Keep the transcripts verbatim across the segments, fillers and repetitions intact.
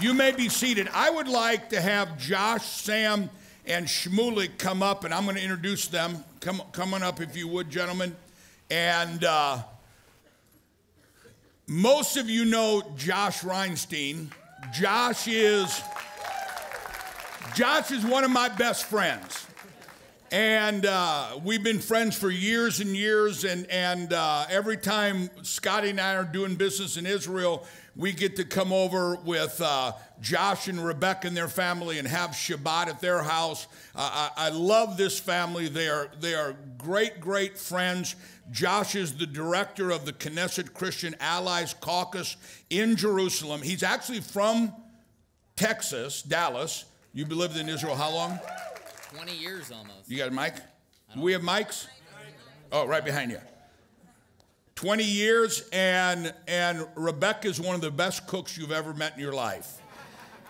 You may be seated. I would like to have Josh, Sam, and Shmulik come up, and I'm going to introduce them. Come, come on up, if you would, gentlemen. And uh, most of you know Josh Reinstein. Josh is, Josh is one of my best friends. And uh, we've been friends for years and years, and, and uh, every time Scotty and I are doing business in Israel, we get to come over with uh, Josh and Rebecca and their family and have Shabbat at their house. Uh, I, I love this family. They are, they are great, great friends. Josh is the director of the Knesset Christian Allies Caucus in Jerusalem. He's actually from Texas, Dallas. You've lived in Israel how long? twenty years almost. You got a mic? Do we have mics? Oh, right behind you. twenty years, and, and Rebecca is one of the best cooks you've ever met in your life.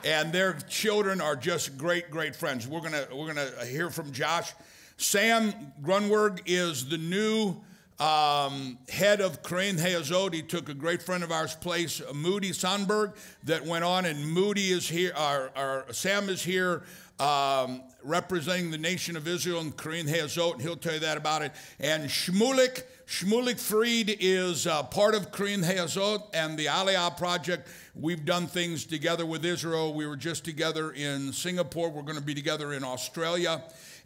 And their children are just great, great friends. We're gonna, we're gonna hear from Josh. Sam Grunwerg is the new Um, head of Keren Hayesod. He took a great friend of ours' place, Moody Sandberg, that went on, and Moody is here, our, our Sam is here um, representing the nation of Israel and Keren Hayesod, and he'll tell you that about it. And Shmulik, Shmulik Fried is uh, part of Keren Hayesod and the Aliyah project. We've done things together with Israel. We were just together in Singapore. We're going to be together in Australia.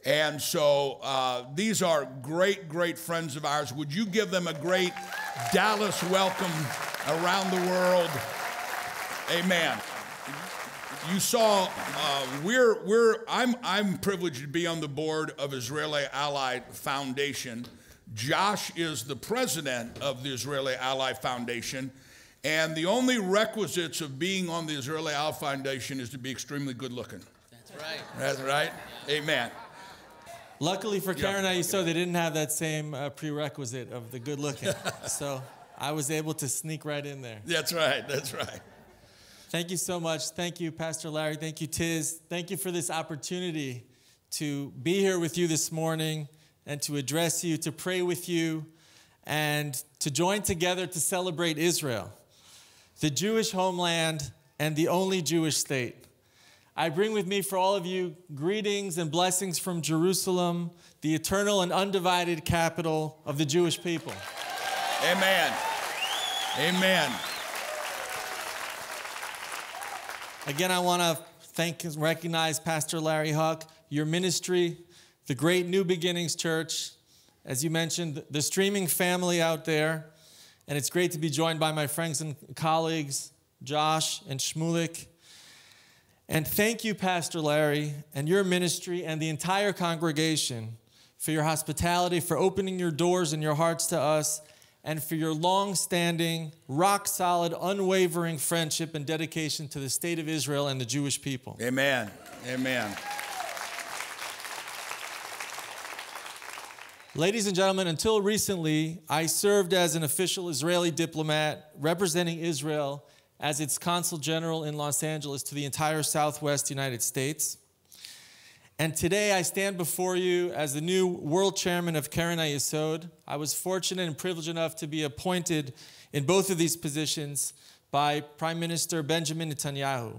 And so uh, these are great, great friends of ours. Would you give them a great Dallas welcome around the world? Amen. You saw uh, we're we're I'm I'm privileged to be on the board of Israeli Allied Foundation. Josh is the president of the Israeli Allied Foundation, and the only requisites of being on the Israeli Allied Foundation is to be extremely good looking. That's right. That's right. Yeah. Amen. Luckily for Keren Hayesod, they didn't have that same uh, prerequisite of the good looking. So I was able to sneak right in there. That's right. That's right. Thank you so much. Thank you, Pastor Larry. Thank you, Tiz. Thank you for this opportunity to be here with you this morning and to address you, to pray with you, and to join together to celebrate Israel, the Jewish homeland and the only Jewish state. I bring with me for all of you greetings and blessings from Jerusalem, the eternal and undivided capital of the Jewish people. Amen. Amen. Again, I want to thank and recognize Pastor Larry Huch, your ministry, the great New Beginnings Church, as you mentioned, the streaming family out there. And it's great to be joined by my friends and colleagues, Josh and Shmulik. And thank you, Pastor Larry, and your ministry and the entire congregation for your hospitality, for opening your doors and your hearts to us, and for your long-standing, rock-solid, unwavering friendship and dedication to the state of Israel and the Jewish people. Amen. Amen. Ladies and gentlemen, until recently, I served as an official Israeli diplomat representing Israel as its Consul General in Los Angeles to the entire Southwest United States. And today I stand before you as the new World Chairman of Keren Hayesod. I was fortunate and privileged enough to be appointed in both of these positions by Prime Minister Benjamin Netanyahu.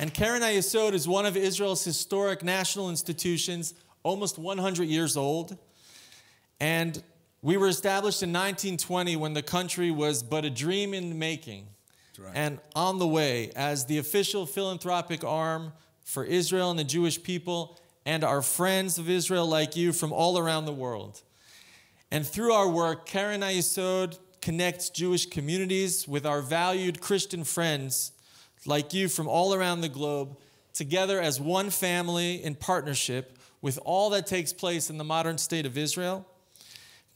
And Keren Hayesod is one of Israel's historic national institutions, almost one hundred years old. And we were established in nineteen twenty when the country was but a dream in the making. That's right. And on the way as the official philanthropic arm for Israel and the Jewish people and our friends of Israel like you from all around the world. And through our work, Keren Hayesod connects Jewish communities with our valued Christian friends like you from all around the globe, together as one family in partnership with all that takes place in the modern state of Israel,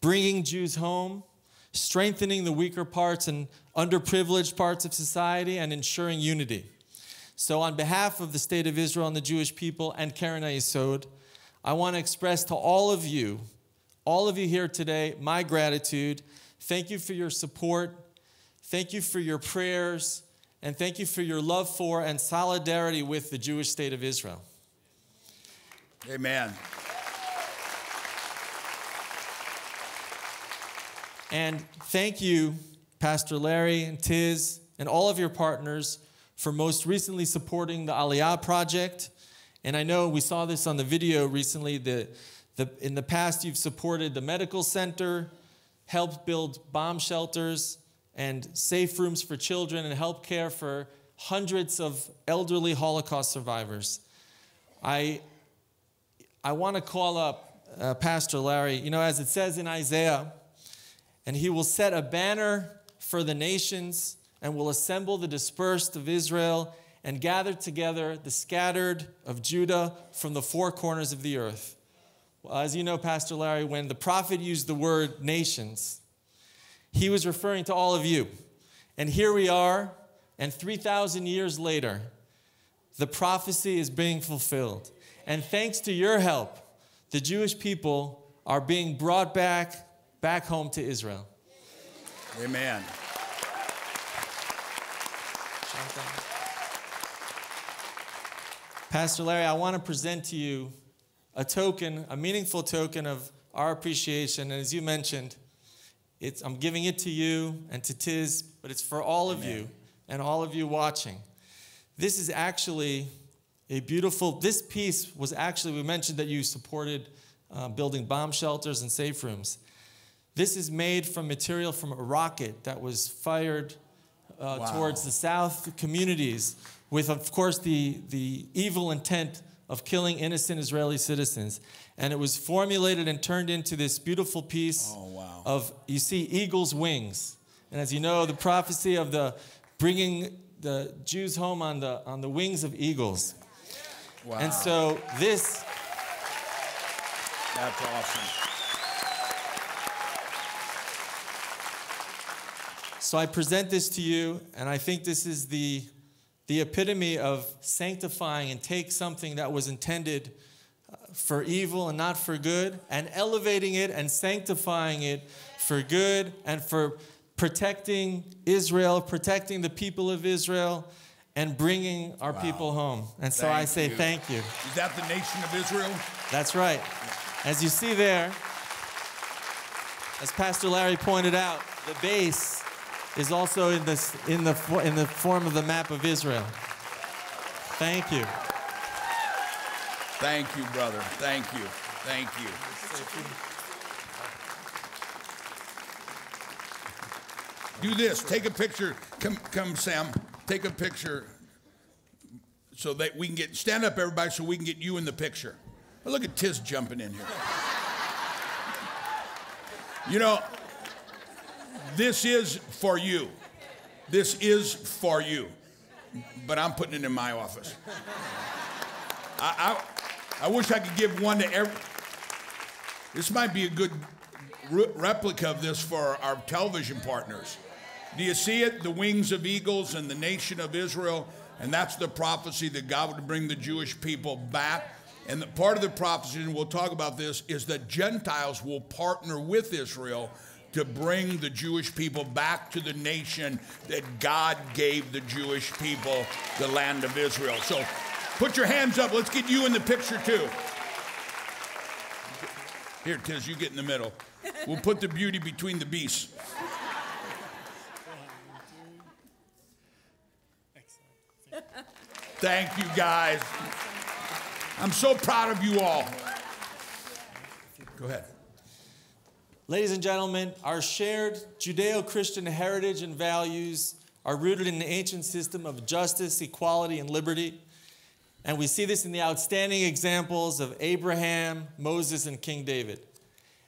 bringing Jews home, strengthening the weaker parts and underprivileged parts of society, and ensuring unity. So on behalf of the state of Israel and the Jewish people and Keren Hayesod, I want to express to all of you, all of you here today, my gratitude. Thank you for your support. Thank you for your prayers. And thank you for your love for and solidarity with the Jewish state of Israel. Amen. And thank you, Pastor Larry and Tiz and all of your partners for most recently supporting the Aliyah project. And I know we saw this on the video recently, that the, in the past you've supported the medical center, helped build bomb shelters and safe rooms for children, and helped care for hundreds of elderly Holocaust survivors. I, I want to call up uh, Pastor Larry, you know, as it says in Isaiah, and he will set a banner for the nations and will assemble the dispersed of Israel and gather together the scattered of Judah from the four corners of the earth. Well, as you know, Pastor Larry, when the prophet used the word nations, he was referring to all of you. And here we are, and three thousand years later, the prophecy is being fulfilled. And thanks to your help, the Jewish people are being brought back, back home to Israel. Amen. Pastor Larry, I want to present to you a token, a meaningful token of our appreciation. And as you mentioned, it's, I'm giving it to you and to Tiz, but it's for all of Amen. You and all of you watching. This is actually a beautiful, this piece was actually, we mentioned that you supported uh, building bomb shelters and safe rooms. This is made from material from a rocket that was fired uh, wow. towards the South communities with, of course, the, the evil intent of killing innocent Israeli citizens. And it was formulated and turned into this beautiful piece oh, wow. of, you see, eagle's wings. And as you know, the prophecy of the bringing the Jews home on the, on the wings of eagles. Wow. And so this... That's awesome. So I present this to you, and I think this is the, the epitome of sanctifying and take something that was intended for evil and not for good, and elevating it and sanctifying it for good and for protecting Israel, protecting the people of Israel, and bringing our wow. people home. And so thank I say you. Thank you. Is that the nation of Israel? That's right. As you see there, as Pastor Larry pointed out, the base is also in, this, in, the, in the form of the map of Israel. Thank you. Thank you, brother. Thank you. Thank you. Do this. Take a picture. Come, come, Sam. Take a picture so that we can get, stand up, everybody, so we can get you in the picture. But look at Tiz jumping in here. You know, this is for you. This is for you. But I'm putting it in my office. I, I, I wish I could give one to every. This might be a good re replica of this for our television partners. Do you see it? The wings of eagles and the nation of Israel. And that's the prophecy that God would bring the Jewish people back. And the part of the prophecy, and we'll talk about this, is that Gentiles will partner with Israel to bring the Jewish people back to the nation that God gave the Jewish people, the land of Israel. So put your hands up. Let's get you in the picture, too. Here, Tiz, you get in the middle. We'll put the beauty between the beasts. Thank you, guys. I'm so proud of you all. Go ahead. Ladies and gentlemen, our shared Judeo-Christian heritage and values are rooted in an ancient system of justice, equality, and liberty. And we see this in the outstanding examples of Abraham, Moses, and King David.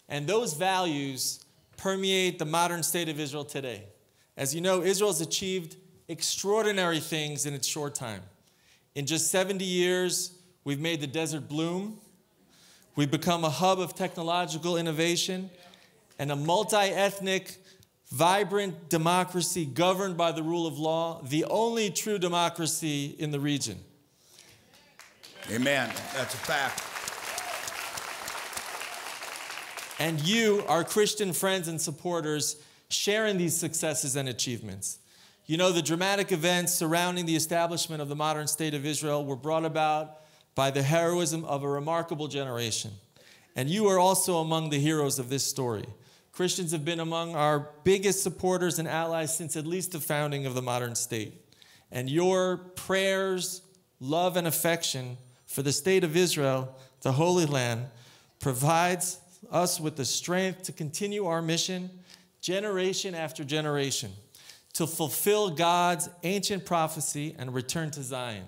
And those values permeate the modern state of Israel today. As you know, Israel's achieved extraordinary things in its short time. In just seventy years, we've made the desert bloom. We've become a hub of technological innovation and a multi-ethnic, vibrant democracy governed by the rule of law, the only true democracy in the region. Amen. That's a fact. And you, our Christian friends and supporters, share in these successes and achievements. You know, the dramatic events surrounding the establishment of the modern state of Israel were brought about by the heroism of a remarkable generation. And you are also among the heroes of this story. Christians have been among our biggest supporters and allies since at least the founding of the modern state. And your prayers, love, and affection for the state of Israel, the Holy Land, provides us with the strength to continue our mission generation after generation, to fulfill God's ancient prophecy and return to Zion.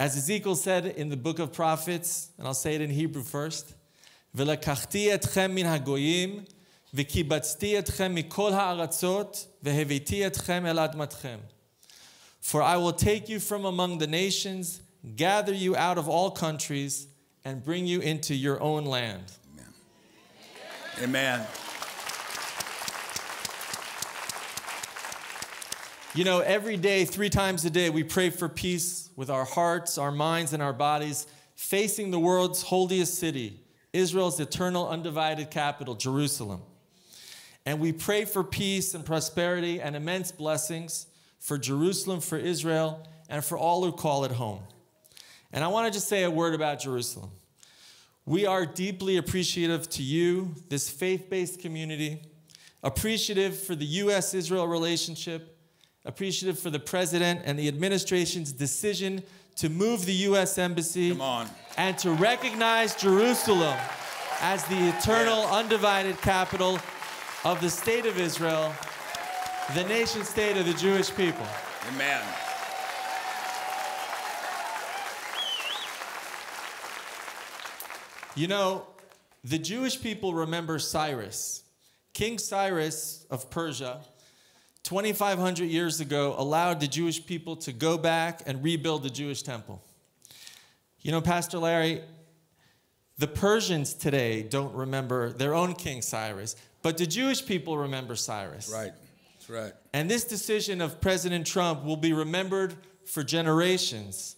As Ezekiel said in the book of Prophets, and I'll say it in Hebrew first, "V'lakachti etchem min hagoyim, v'kibatzti etchem mikol ha'aratzot, v'heviti etchem el admatchem. For I will take you from among the nations, gather you out of all countries, and bring you into your own land." Amen. Amen. You know, every day, three times a day, we pray for peace with our hearts, our minds, and our bodies, facing the world's holiest city, Israel's eternal undivided capital, Jerusalem. And we pray for peace and prosperity and immense blessings for Jerusalem, for Israel, and for all who call it home. And I want to just say a word about Jerusalem. We are deeply appreciative to you, this faith-based community, appreciative for the U S Israel relationship, appreciative for the president and the administration's decision to move the U S embassy and to recognize Jerusalem as the eternal, yes, undivided capital of the state of Israel, the nation state of the Jewish people. Amen. You know, the Jewish people remember Cyrus. King Cyrus of Persia, twenty-five hundred years ago, allowed the Jewish people to go back and rebuild the Jewish temple. You know, Pastor Larry, the Persians today don't remember their own King Cyrus, but the Jewish people remember Cyrus. Right, that's right. And this decision of President Trump will be remembered for generations,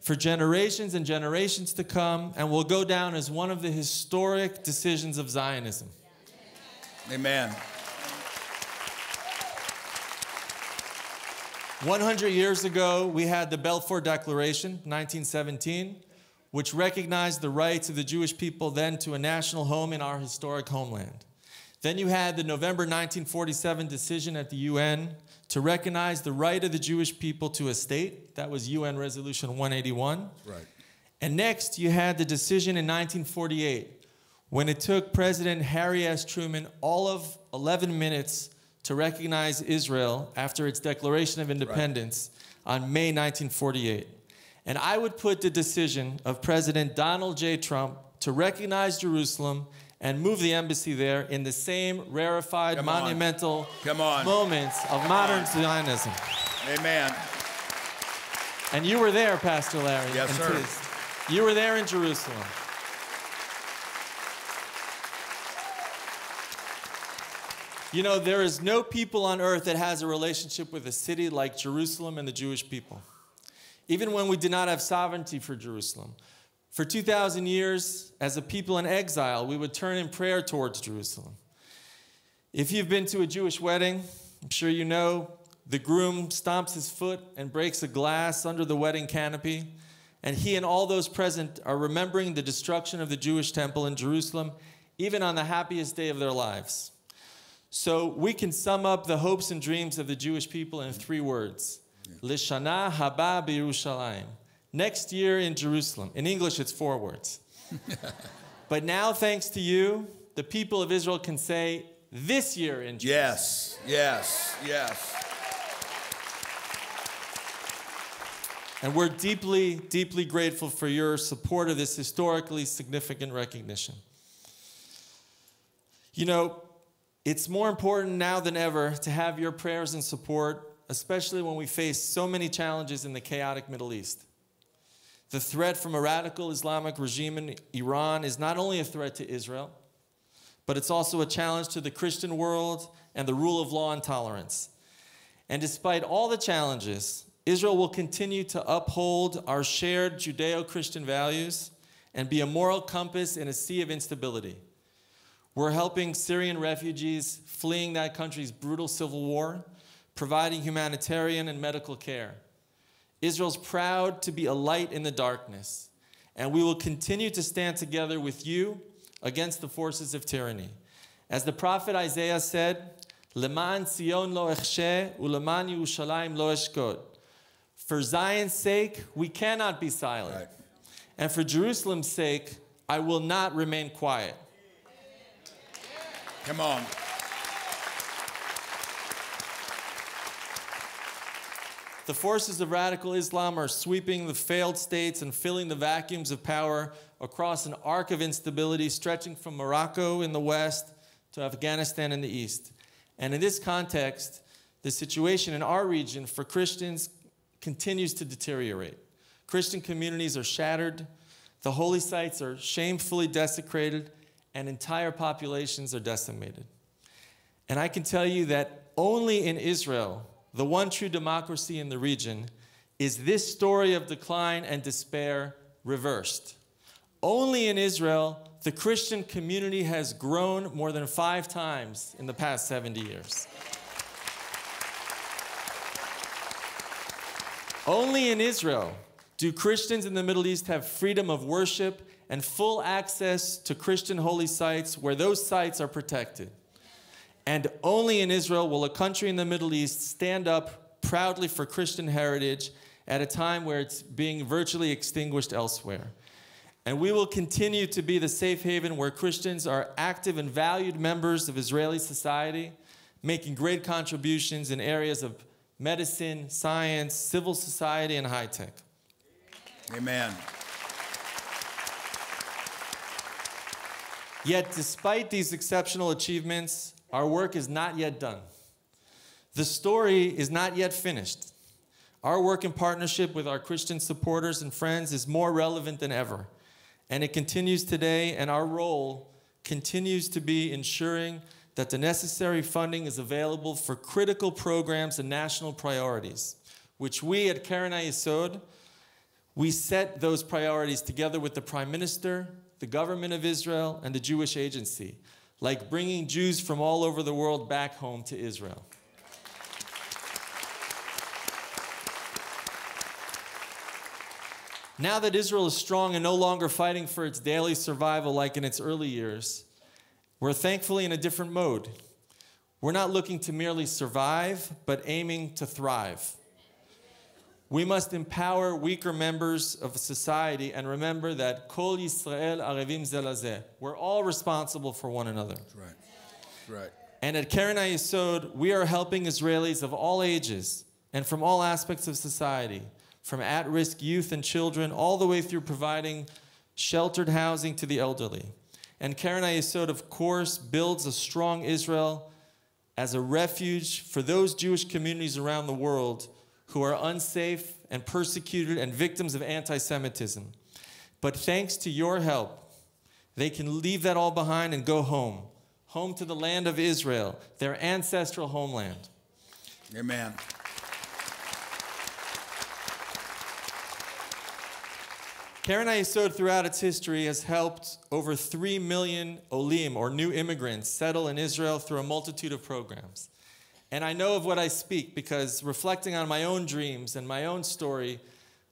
for generations and generations to come, and will go down as one of the historic decisions of Zionism. Amen. one hundred years ago, we had the Balfour Declaration, nineteen seventeen, which recognized the rights of the Jewish people then to a national home in our historic homeland. Then you had the November nineteen forty-seven decision at the U N to recognize the right of the Jewish people to a state. That was U N Resolution one eighty-one. Right. And next, you had the decision in nineteen forty-eight, when it took President Harry S. Truman all of eleven minutes to recognize Israel after its Declaration of Independence, right, on May nineteen forty-eight. And I would put the decision of President Donald J. Trump to recognize Jerusalem and move the embassy there in the same rarefied, Come monumental Come on. moments of Come modern on. Zionism. Amen. And you were there, Pastor Larry. Yes, sir. Tis. You were there in Jerusalem. You know, there is no people on earth that has a relationship with a city like Jerusalem and the Jewish people, even when we did not have sovereignty for Jerusalem. For two thousand years, as a people in exile, we would turn in prayer towards Jerusalem. If you've been to a Jewish wedding, I'm sure you know, the groom stomps his foot and breaks a glass under the wedding canopy, and he and all those present are remembering the destruction of the Jewish temple in Jerusalem, even on the happiest day of their lives. So we can sum up the hopes and dreams of the Jewish people in three words. Yeah. L'shana haba b'Yerushalayim. Next year in Jerusalem. In English, it's four words. But now, thanks to you, the people of Israel can say, this year in Jerusalem. Yes, yes, yes. And we're deeply, deeply grateful for your support of this historically significant recognition. You know, it's more important now than ever to have your prayers and support, especially when we face so many challenges in the chaotic Middle East. The threat from a radical Islamic regime in Iran is not only a threat to Israel, but it's also a challenge to the Christian world and the rule of law and tolerance. And despite all the challenges, Israel will continue to uphold our shared Judeo-Christian values and be a moral compass in a sea of instability. We're helping Syrian refugees fleeing that country's brutal civil war, providing humanitarian and medical care. Israel's proud to be a light in the darkness, and we will continue to stand together with you against the forces of tyranny. As the prophet Isaiah said, Leman Sion lo echshe, uleman Yerushalayim lo eshkod. For Zion's sake, we cannot be silent. Right. And for Jerusalem's sake, I will not remain quiet. Come on. The forces of radical Islam are sweeping the failed states and filling the vacuums of power across an arc of instability stretching from Morocco in the west to Afghanistan in the east. And in this context, the situation in our region for Christians continues to deteriorate. Christian communities are shattered, the holy sites are shamefully desecrated, and entire populations are decimated. And I can tell you that only in Israel, the one true democracy in the region, is this story of decline and despair reversed. Only in Israel, the Christian community has grown more than five times in the past seventy years. Only in Israel do Christians in the Middle East have freedom of worship and full access to Christian holy sites where those sites are protected. And only in Israel will a country in the Middle East stand up proudly for Christian heritage at a time where it's being virtually extinguished elsewhere. And we will continue to be the safe haven where Christians are active and valued members of Israeli society, making great contributions in areas of medicine, science, civil society, and high tech. Amen. Yet despite these exceptional achievements, our work is not yet done. The story is not yet finished. Our work in partnership with our Christian supporters and friends is more relevant than ever. And it continues today, and our role continues to be ensuring that the necessary funding is available for critical programs and national priorities, which we at Keren Hayesod, we set those priorities together with the Prime Minister, the government of Israel, and the Jewish Agency, like bringing Jews from all over the world back home to Israel. Now that Israel is strong and no longer fighting for its daily survival like in its early years, we're thankfully in a different mode. We're not looking to merely survive, but aiming to thrive. We must empower weaker members of society and remember that Kol Yisrael Arevim Ze Lazeh. We're all responsible for one another. That's right. That's right. And at Keren Hayesod, we are helping Israelis of all ages and from all aspects of society, from at-risk youth and children all the way through providing sheltered housing to the elderly. And Keren Hayesod, of course, builds a strong Israel as a refuge for those Jewish communities around the world who are unsafe and persecuted and victims of anti-Semitism. But thanks to your help, they can leave that all behind and go home, home to the land of Israel, their ancestral homeland. Amen. Keren Hayesod throughout its history has helped over three million olim, or new immigrants, settle in Israel through a multitude of programs. And I know of what I speak because reflecting on my own dreams and my own story,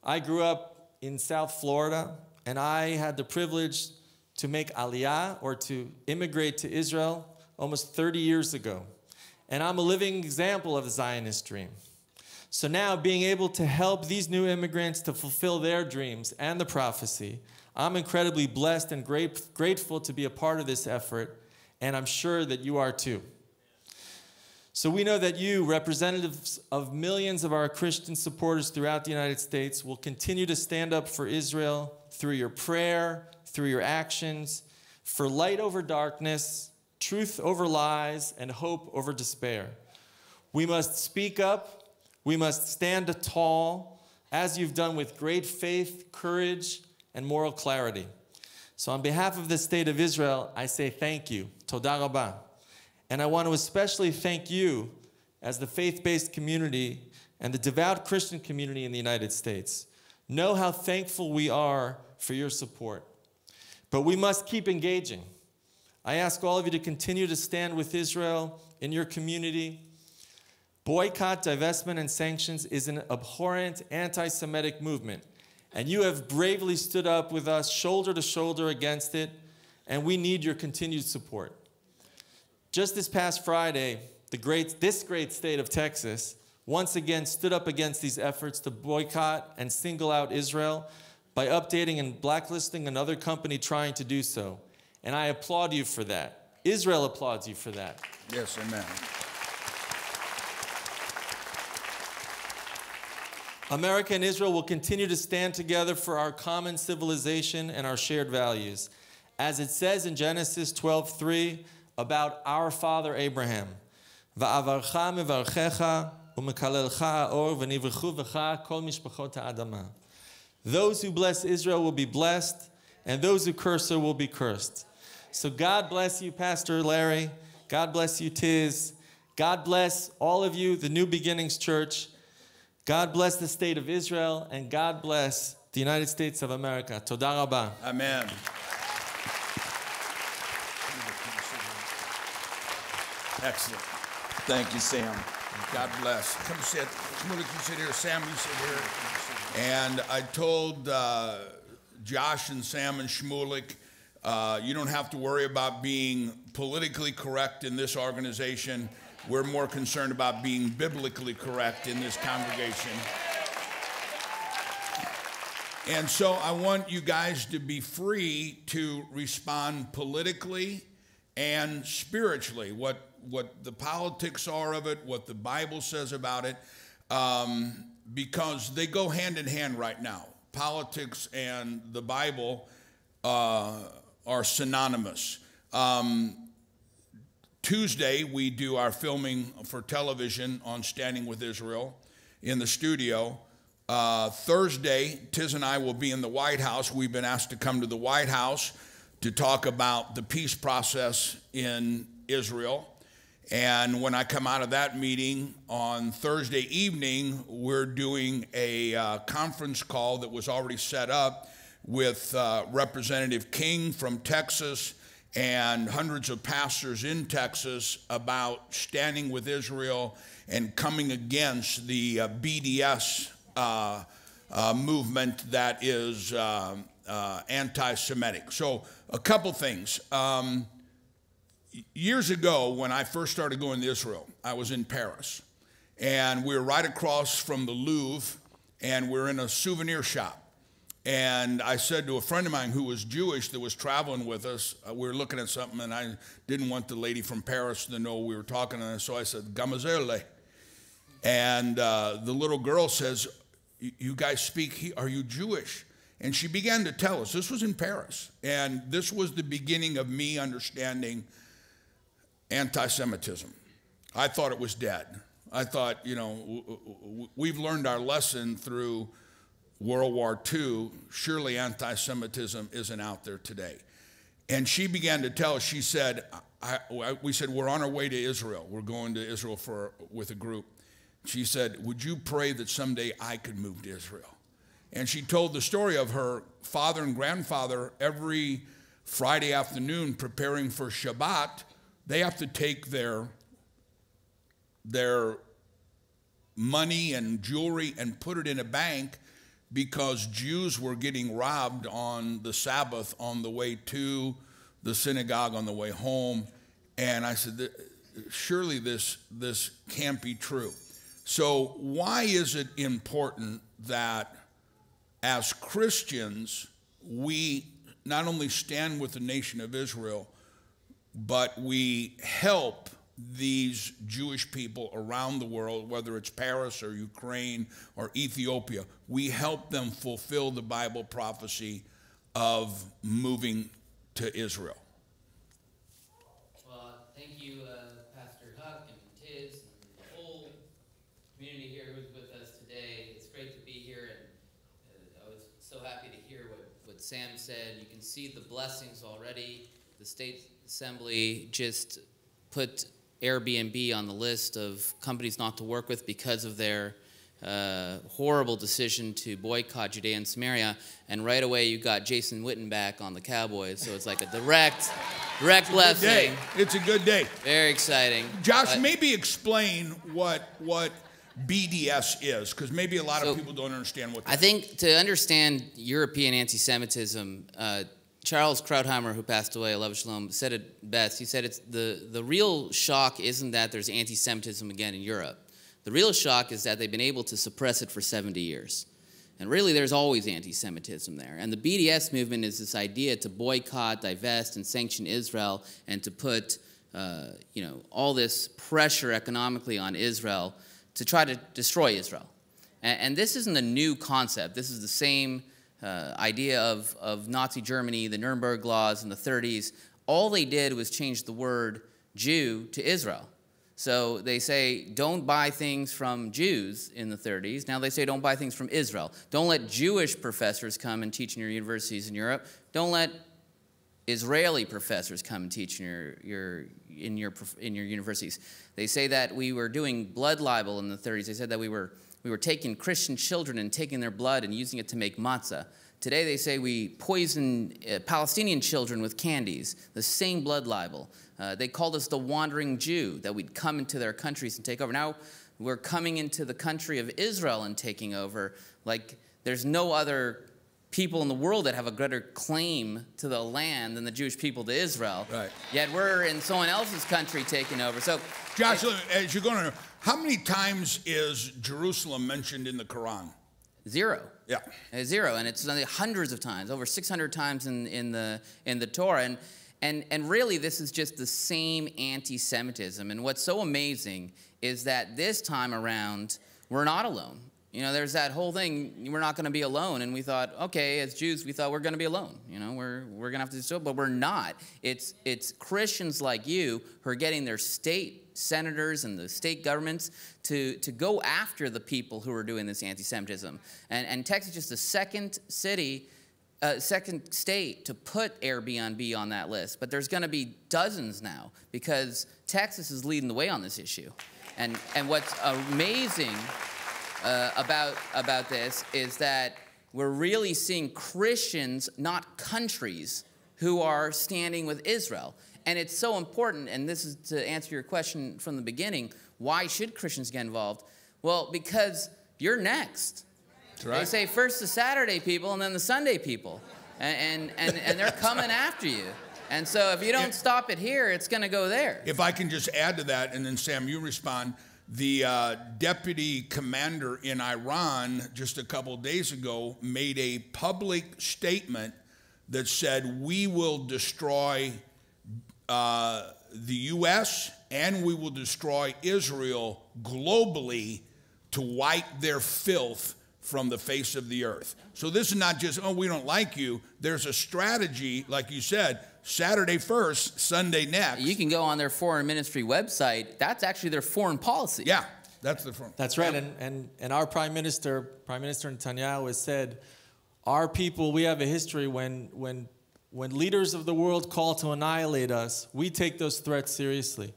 I grew up in South Florida, and I had the privilege to make Aliyah, or to immigrate to Israel, almost thirty years ago. And I'm a living example of the Zionist dream. So now, being able to help these new immigrants to fulfill their dreams and the prophecy, I'm incredibly blessed and great, grateful to be a part of this effort, and I'm sure that you are too. So we know that you, representatives of millions of our Christian supporters throughout the United States, will continue to stand up for Israel through your prayer, through your actions, for light over darkness, truth over lies, and hope over despair. We must speak up. We must stand tall, as you've done with great faith, courage, and moral clarity. So on behalf of the State of Israel, I say thank you. Toda Rabah. And I want to especially thank you as the faith-based community and the devout Christian community in the United States. Know how thankful we are for your support. But we must keep engaging. I ask all of you to continue to stand with Israel in your community. Boycott, divestment, and sanctions is an abhorrent anti-Semitic movement. And you have bravely stood up with us shoulder to shoulder against it, and we need your continued support. Just this past Friday, the great, this great state of Texas once again stood up against these efforts to boycott and single out Israel by updating and blacklisting another company trying to do so. And I applaud you for that. Israel applauds you for that. Yes, amen. America and Israel will continue to stand together for our common civilization and our shared values. As it says in Genesis twelve three about our father Abraham, "Va'avarcha mevarchecha u'mekalelcha ha'or v'nivrechu v'cha kol mishpachot ha'adama." Those who bless Israel will be blessed, and those who curse her will be cursed. So God bless you, Pastor Larry. God bless you, Tiz. God bless all of you, the New Beginnings Church. God bless the state of Israel, and God bless the United States of America. Toda rabah. Amen. Excellent. Thank you, Sam. God bless. Come sit. Shmulik, you sit here. Sam, you sit here. And I told uh, Josh and Sam and Shmulik, uh, you don't have to worry about being politically correct in this organization. We're more concerned about being biblically correct in this congregation. And so I want you guys to be free to respond politically and spiritually, what what the politics are of it, what the Bible says about it, um, because they go hand in hand right now. Politics and the Bible uh, are synonymous. Um, Tuesday, we do our filming for television on Standing with Israel in the studio. Uh, Thursday, Tiz and I will be in the White House. We've been asked to come to the White House to talk about the peace process in Israel. And when I come out of that meeting on Thursday evening, we're doing a uh, conference call that was already set up with uh, Representative King from Texas and hundreds of pastors in Texas about standing with Israel and coming against the uh, B D S uh, uh, movement that is uh, uh, anti-Semitic. So a couple things. Um, Years ago, when I first started going to Israel, I was in Paris, and we were right across from the Louvre, and we were in a souvenir shop. And I said to a friend of mine who was Jewish that was traveling with us, uh, we were looking at something, and I didn't want the lady from Paris to know we were talking, and so I said, "Gamazelle." And uh, the little girl says, "You guys speak, are you Jewish?" And she began to tell us. This was in Paris, and this was the beginning of me understanding anti-Semitism. I thought it was dead. I thought, you know, w w we've learned our lesson through World War Two. Surely anti-Semitism isn't out there today. And she began to tell us, she said, I, I, we said, "We're on our way to Israel. We're going to Israel for, with a group." She said, "Would you pray that someday I could move to Israel?" And she told the story of her father and grandfather every Friday afternoon preparing for Shabbat. They have to take their, their money and jewelry and put it in a bank because Jews were getting robbed on the Sabbath on the way to the synagogue, on the way home. And I said, surely this, this can't be true. So why is it important that as Christians, we not only stand with the nation of Israel, but we help these Jewish people around the world, whether it's Paris or Ukraine or Ethiopia? We help them fulfill the Bible prophecy of moving to Israel. Well, thank you, uh, Pastor Huch and Tiz and the whole community here who's with us today. It's great to be here, and uh, I was so happy to hear what, what Sam said. You can see the blessings already. The state assembly just put Airbnb on the list of companies not to work with because of their uh, horrible decision to boycott Judea and Samaria, and right away you got Jason Witten back on the Cowboys, so it's like a direct, direct it's blessing. A it's a good day. Very exciting. Josh, but maybe explain what what B D S is, because maybe a lot so of people don't understand what that is. I think to understand European anti-Semitism, uh, Charles Krauthammer, who passed away, Alav Shalom, said it best. He said it's the, the real shock isn't that there's anti-Semitism again in Europe. The real shock is that they've been able to suppress it for seventy years. And really, there's always anti-Semitism there. And the B D S movement is this idea to boycott, divest, and sanction Israel, and to put uh, you know, all this pressure economically on Israel to try to destroy Israel. And, and this isn't a new concept. This is the same uh, idea of, of Nazi Germany, the Nuremberg laws in the thirties. All they did was change the word Jew to Israel. So they say, don't buy things from Jews in the thirties. Now they say, don't buy things from Israel. Don't let Jewish professors come and teach in your universities in Europe. Don't let Israeli professors come and teach in your, your, in your, in your universities. They say that we were doing blood libel in the thirties. They said that we were, we were taking Christian children and taking their blood and using it to make matzah. Today they say we poison uh, Palestinian children with candies, the same blood libel. Uh, they called us the wandering Jew, that we'd come into their countries and take over. Now we're coming into the country of Israel and taking over. Like there's no other people in the world that have a greater claim to the land than the Jewish people to Israel. Right. Yet we're in someone else's country taking over. So, Josh, as you're going to, how many times is Jerusalem mentioned in the Quran? Zero. Yeah. Uh, zero, and it's hundreds of times, over six hundred times in in the in the Torah, and. And, and really, this is just the same anti-Semitism. And what's so amazing is that this time around, we're not alone. You know, there's that whole thing, we're not going to be alone. And we thought, okay, as Jews, we thought we're going to be alone. You know, we're, we're going to have to do so, but we're not. It's, it's Christians like you who are getting their state senators and the state governments to, to go after the people who are doing this anti-Semitism. And, and Texas is just the second city Uh, second state to put Airbnb on that list, but there's going to be dozens now because Texas is leading the way on this issue. And, and what's amazing uh, about, about this is that we're really seeing Christians, not countries, who are standing with Israel. And it's so important, and this is to answer your question from the beginning, why should Christians get involved? Well, because you're next. Right. They say first the Saturday people and then the Sunday people, and, and, and, and they're coming after you. And so if you don't if, stop it here, it's going to go there. If I can just add to that, and then Sam, you respond. The uh, deputy commander in Iran just a couple days ago made a public statement that said, we will destroy uh, the U S and we will destroy Israel globally to wipe their filth from the face of the earth. So this is not just, oh, we don't like you. There's a strategy, like you said, Saturday first, Sunday next. You can go on their foreign ministry website. That's actually their foreign policy. Yeah, that's the foreign. That's right. Yeah. And, and, and our prime minister, Prime Minister Netanyahu, has said, our people, we have a history when, when, when leaders of the world call to annihilate us, we take those threats seriously.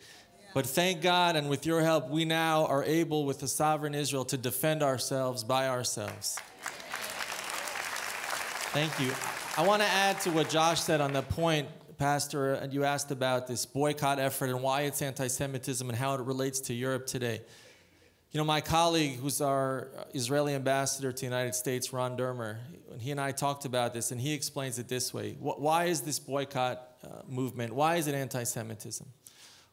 But thank God, and with your help, we now are able, with the sovereign Israel, to defend ourselves by ourselves. Thank you. I want to add to what Josh said on that point, Pastor, and you asked about this boycott effort and why it's anti-Semitism and how it relates to Europe today. You know, my colleague, who's our Israeli ambassador to the United States, Ron Dermer, he and I talked about this, and he explains it this way. Why is this boycott uh, movement, why is it anti-Semitism?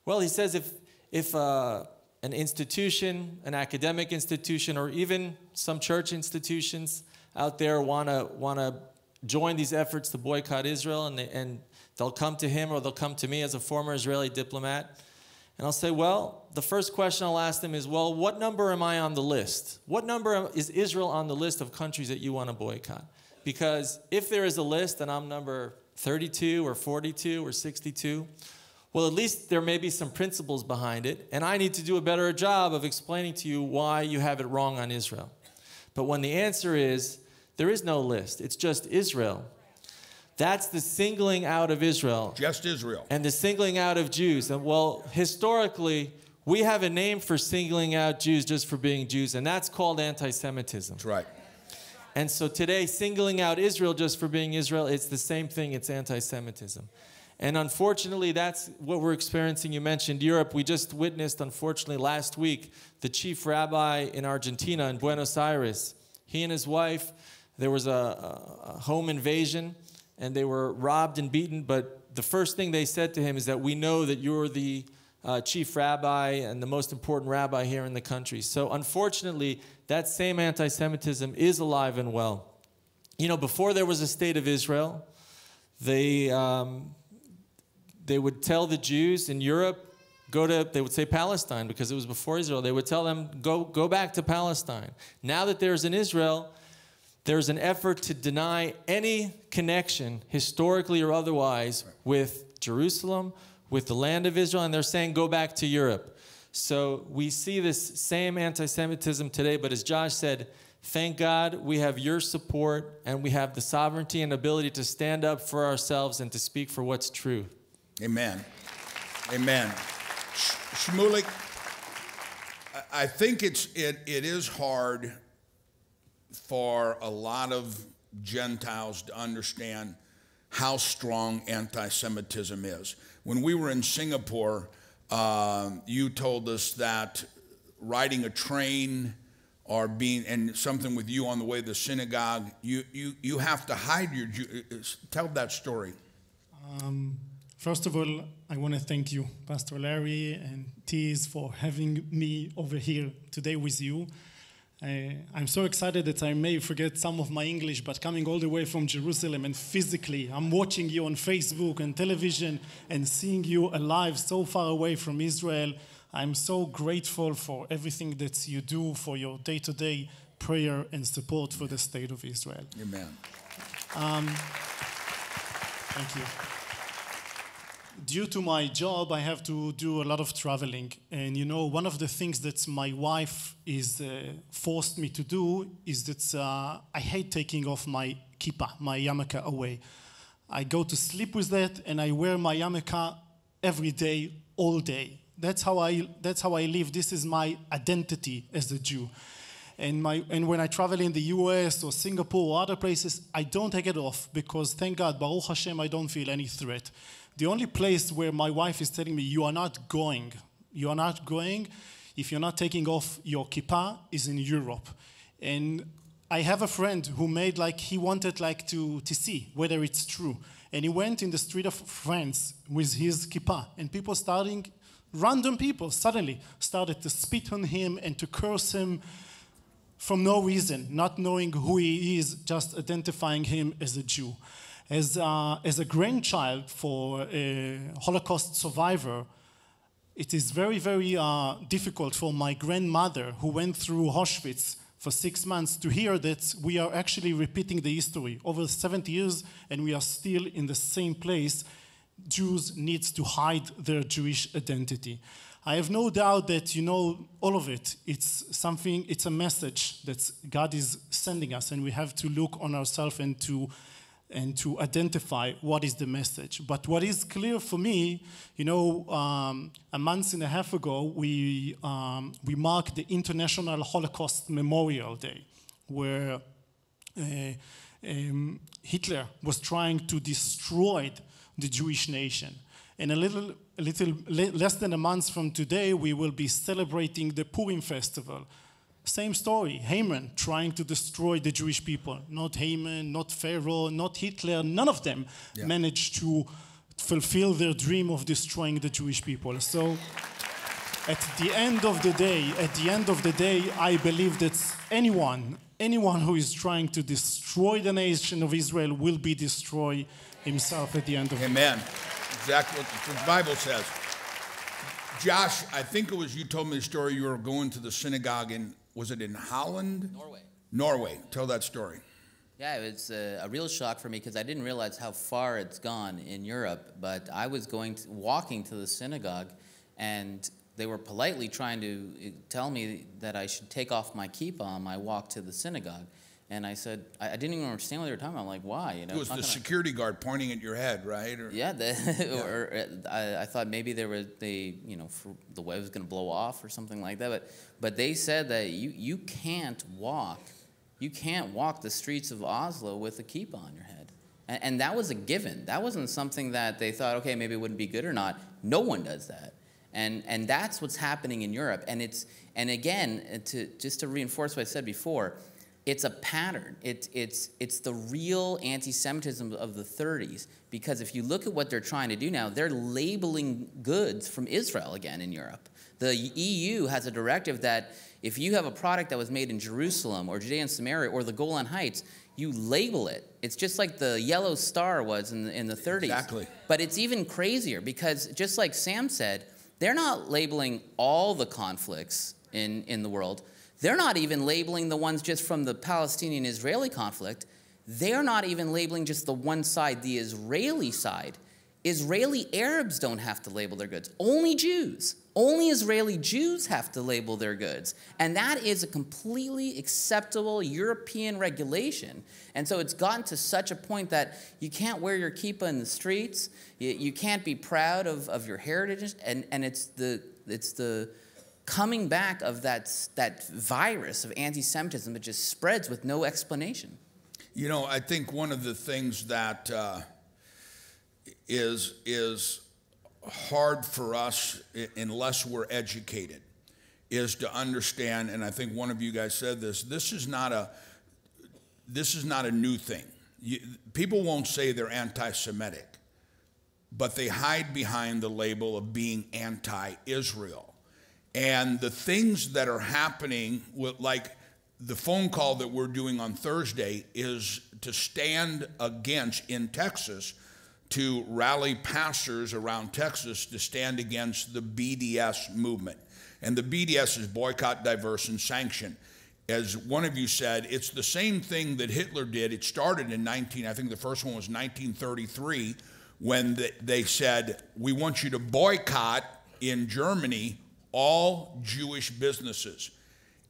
Well, he says if, if uh, an institution, an academic institution, or even some church institutions out there want to want to join these efforts to boycott Israel, and, they, and they'll come to him or they'll come to me as a former Israeli diplomat, and I'll say, well, the first question I'll ask them is, well, what number am I on the list? What number is Israel on the list of countries that you want to boycott? Because if there is a list and I'm number thirty-two or forty-two or sixty-two, well, at least there may be some principles behind it, and I need to do a better job of explaining to you why you have it wrong on Israel. But when the answer is, there is no list, it's just Israel, that's the singling out of Israel. Just Israel. And the singling out of Jews. And well, historically, we have a name for singling out Jews just for being Jews, and that's called anti-Semitism. That's right. And so today, singling out Israel just for being Israel, it's the same thing, it's anti-Semitism. And unfortunately, that's what we're experiencing. You mentioned Europe. We just witnessed, unfortunately, last week, the chief rabbi in Argentina, in Buenos Aires. He and his wife, there was a, a home invasion. and they were robbed and beaten, but the first thing they said to him is that we know that you're the uh, chief rabbi and the most important rabbi here in the country. So unfortunately, that same anti-Semitism is alive and well. You know, before there was a state of Israel, they, um, they would tell the Jews in Europe, go to, they would say Palestine because it was before Israel. They would tell them, go, go back to Palestine. Now that there's an Israel, there's an effort to deny any connection, historically or otherwise, with Jerusalem, with the land of Israel, and they're saying, go back to Europe. So we see this same anti-Semitism today, but as Josh said, thank God we have your support and we have the sovereignty and ability to stand up for ourselves and to speak for what's true. Amen. Amen. Sh Shmulik, I think it's, it, it is hard for a lot of Gentiles to understand how strong anti-Semitism is. When we were in Singapore, uh, you told us that riding a train or being, and something with you on the way to the synagogue, you, you, you have to hide your, tell that story. Um, first of all, I want to thank you, Pastor Larry and Tiz, for having me over here today with you. I, I'm so excited that I may forget some of my English, but coming all the way from Jerusalem and physically, I'm watching you on Facebook and television and seeing you alive so far away from Israel. I'm so grateful for everything that you do, for your day-to-day prayer and support for the state of Israel. Amen. Um, thank you. Due to my job, I have to do a lot of traveling. And, you know, one of the things that my wife is uh, forced me to do is that uh, I hate taking off my kippah, my yarmulke away. I go to sleep with that, and I wear my yarmulke every day, all day. That's how I, that's how I live. This is my identity as a Jew. And, my, and when I travel in the U S or Singapore or other places, I don't take it off because, thank God, Baruch Hashem, I don't feel any threat. The only place where my wife is telling me, you are not going, you are not going, if you're not taking off your kippah, is in Europe. And I have a friend who made like, he wanted like to, to see whether it's true. And he went in the street of France with his kippah, and people starting, random people suddenly started to spit on him and to curse him from no reason, not knowing who he is, just identifying him as a Jew. As, uh, as a grandchild for a Holocaust survivor, it is very, very uh, difficult for my grandmother, who went through Auschwitz for six months, to hear that we are actually repeating the history over seventy years and we are still in the same place. Jews need to hide their Jewish identity. I have no doubt that, you know, all of it, it's something, it's a message that God is sending us, and we have to look on ourselves and to, and to identify what is the message. But what is clear for me, you know, um, a month and a half ago, we, um, we marked the International Holocaust Memorial Day, where uh, um, Hitler was trying to destroy the Jewish nation. And a little, a little le less than a month from today, we will be celebrating the Purim festival. Same story, Haman trying to destroy the Jewish people. Not Haman, not Pharaoh, not Hitler, none of them yeah. managed to fulfill their dream of destroying the Jewish people. So at the end of the day, at the end of the day, I believe that anyone, anyone who is trying to destroy the nation of Israel will be destroyed himself at the end of it. Amen. Exactly what the Bible says. Josh, I think it was you told me the story. You were going to the synagogue in, was it in Holland? Norway. Norway. Tell that story. Yeah, it was a, a real shock for me because I didn't realize how far it's gone in Europe. But I was going to, walking to the synagogue, and they were politely trying to tell me that I should take off my kippah on my walk to the synagogue. And I said, I didn't even understand what they were talking about. I'm like, why? You know, it was the security guard pointing at your head, right? Or, yeah, the, yeah. Or I, I thought maybe they were, they, you know, for, the web was going to blow off or something like that. But, but they said that you, you can't walk, you can't walk the streets of Oslo with a kippah on your head. And, and that was a given. That wasn't something that they thought, okay, maybe it wouldn't be good or not. No one does that. And, and that's what's happening in Europe. And, it's, and again, to, just to reinforce what I said before, It's a pattern. It's, it's, it's the real anti-Semitism of the thirties, because if you look at what they're trying to do now, they're labeling goods from Israel again in Europe. The E U has a directive that if you have a product that was made in Jerusalem or Judea and Samaria or the Golan Heights, you label it. It's just like the yellow star was in the, in the thirties. Exactly. But it's even crazier because just like Sam said, they're not labeling all the conflicts in, in the world. They're not even labeling the ones just from the Palestinian-Israeli conflict. They're not even labeling just the one side, the Israeli side. Israeli Arabs don't have to label their goods. Only Jews, only Israeli Jews have to label their goods. And that is a completely acceptable European regulation. And so it's gotten to such a point that you can't wear your kippah in the streets. You, you can't be proud of, of your heritage. And, and it's the... It's the coming back of that, that virus of anti-Semitism that just spreads with no explanation. You know, I think one of the things that uh, is, is hard for us, unless we're educated, is to understand, and I think one of you guys said this, this is not a, this is not a new thing. You, people won't say they're anti-Semitic, but they hide behind the label of being anti-Israel. And the things that are happening, like the phone call that we're doing on Thursday, is to stand against, in Texas, to rally pastors around Texas to stand against the B D S movement. And the B D S is boycott, divest, and sanction. As one of you said, it's the same thing that Hitler did. It started in nineteen, I think the first one was nineteen thirty-three, when they said, we want you to boycott in Germany all Jewish businesses.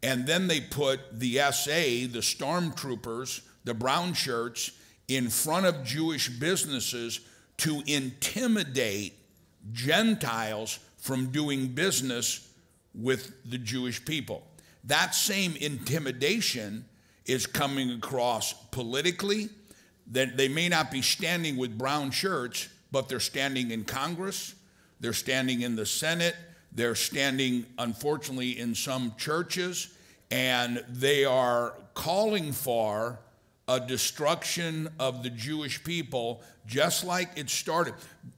And then they put the S A, the stormtroopers, the brown shirts, in front of Jewish businesses to intimidate Gentiles from doing business with the Jewish people. That same intimidation is coming across politically, that they may not be standing with brown shirts, but they're standing in Congress, they're standing in the Senate, they're standing, unfortunately, in some churches, and they are calling for a destruction of the Jewish people, just like it started.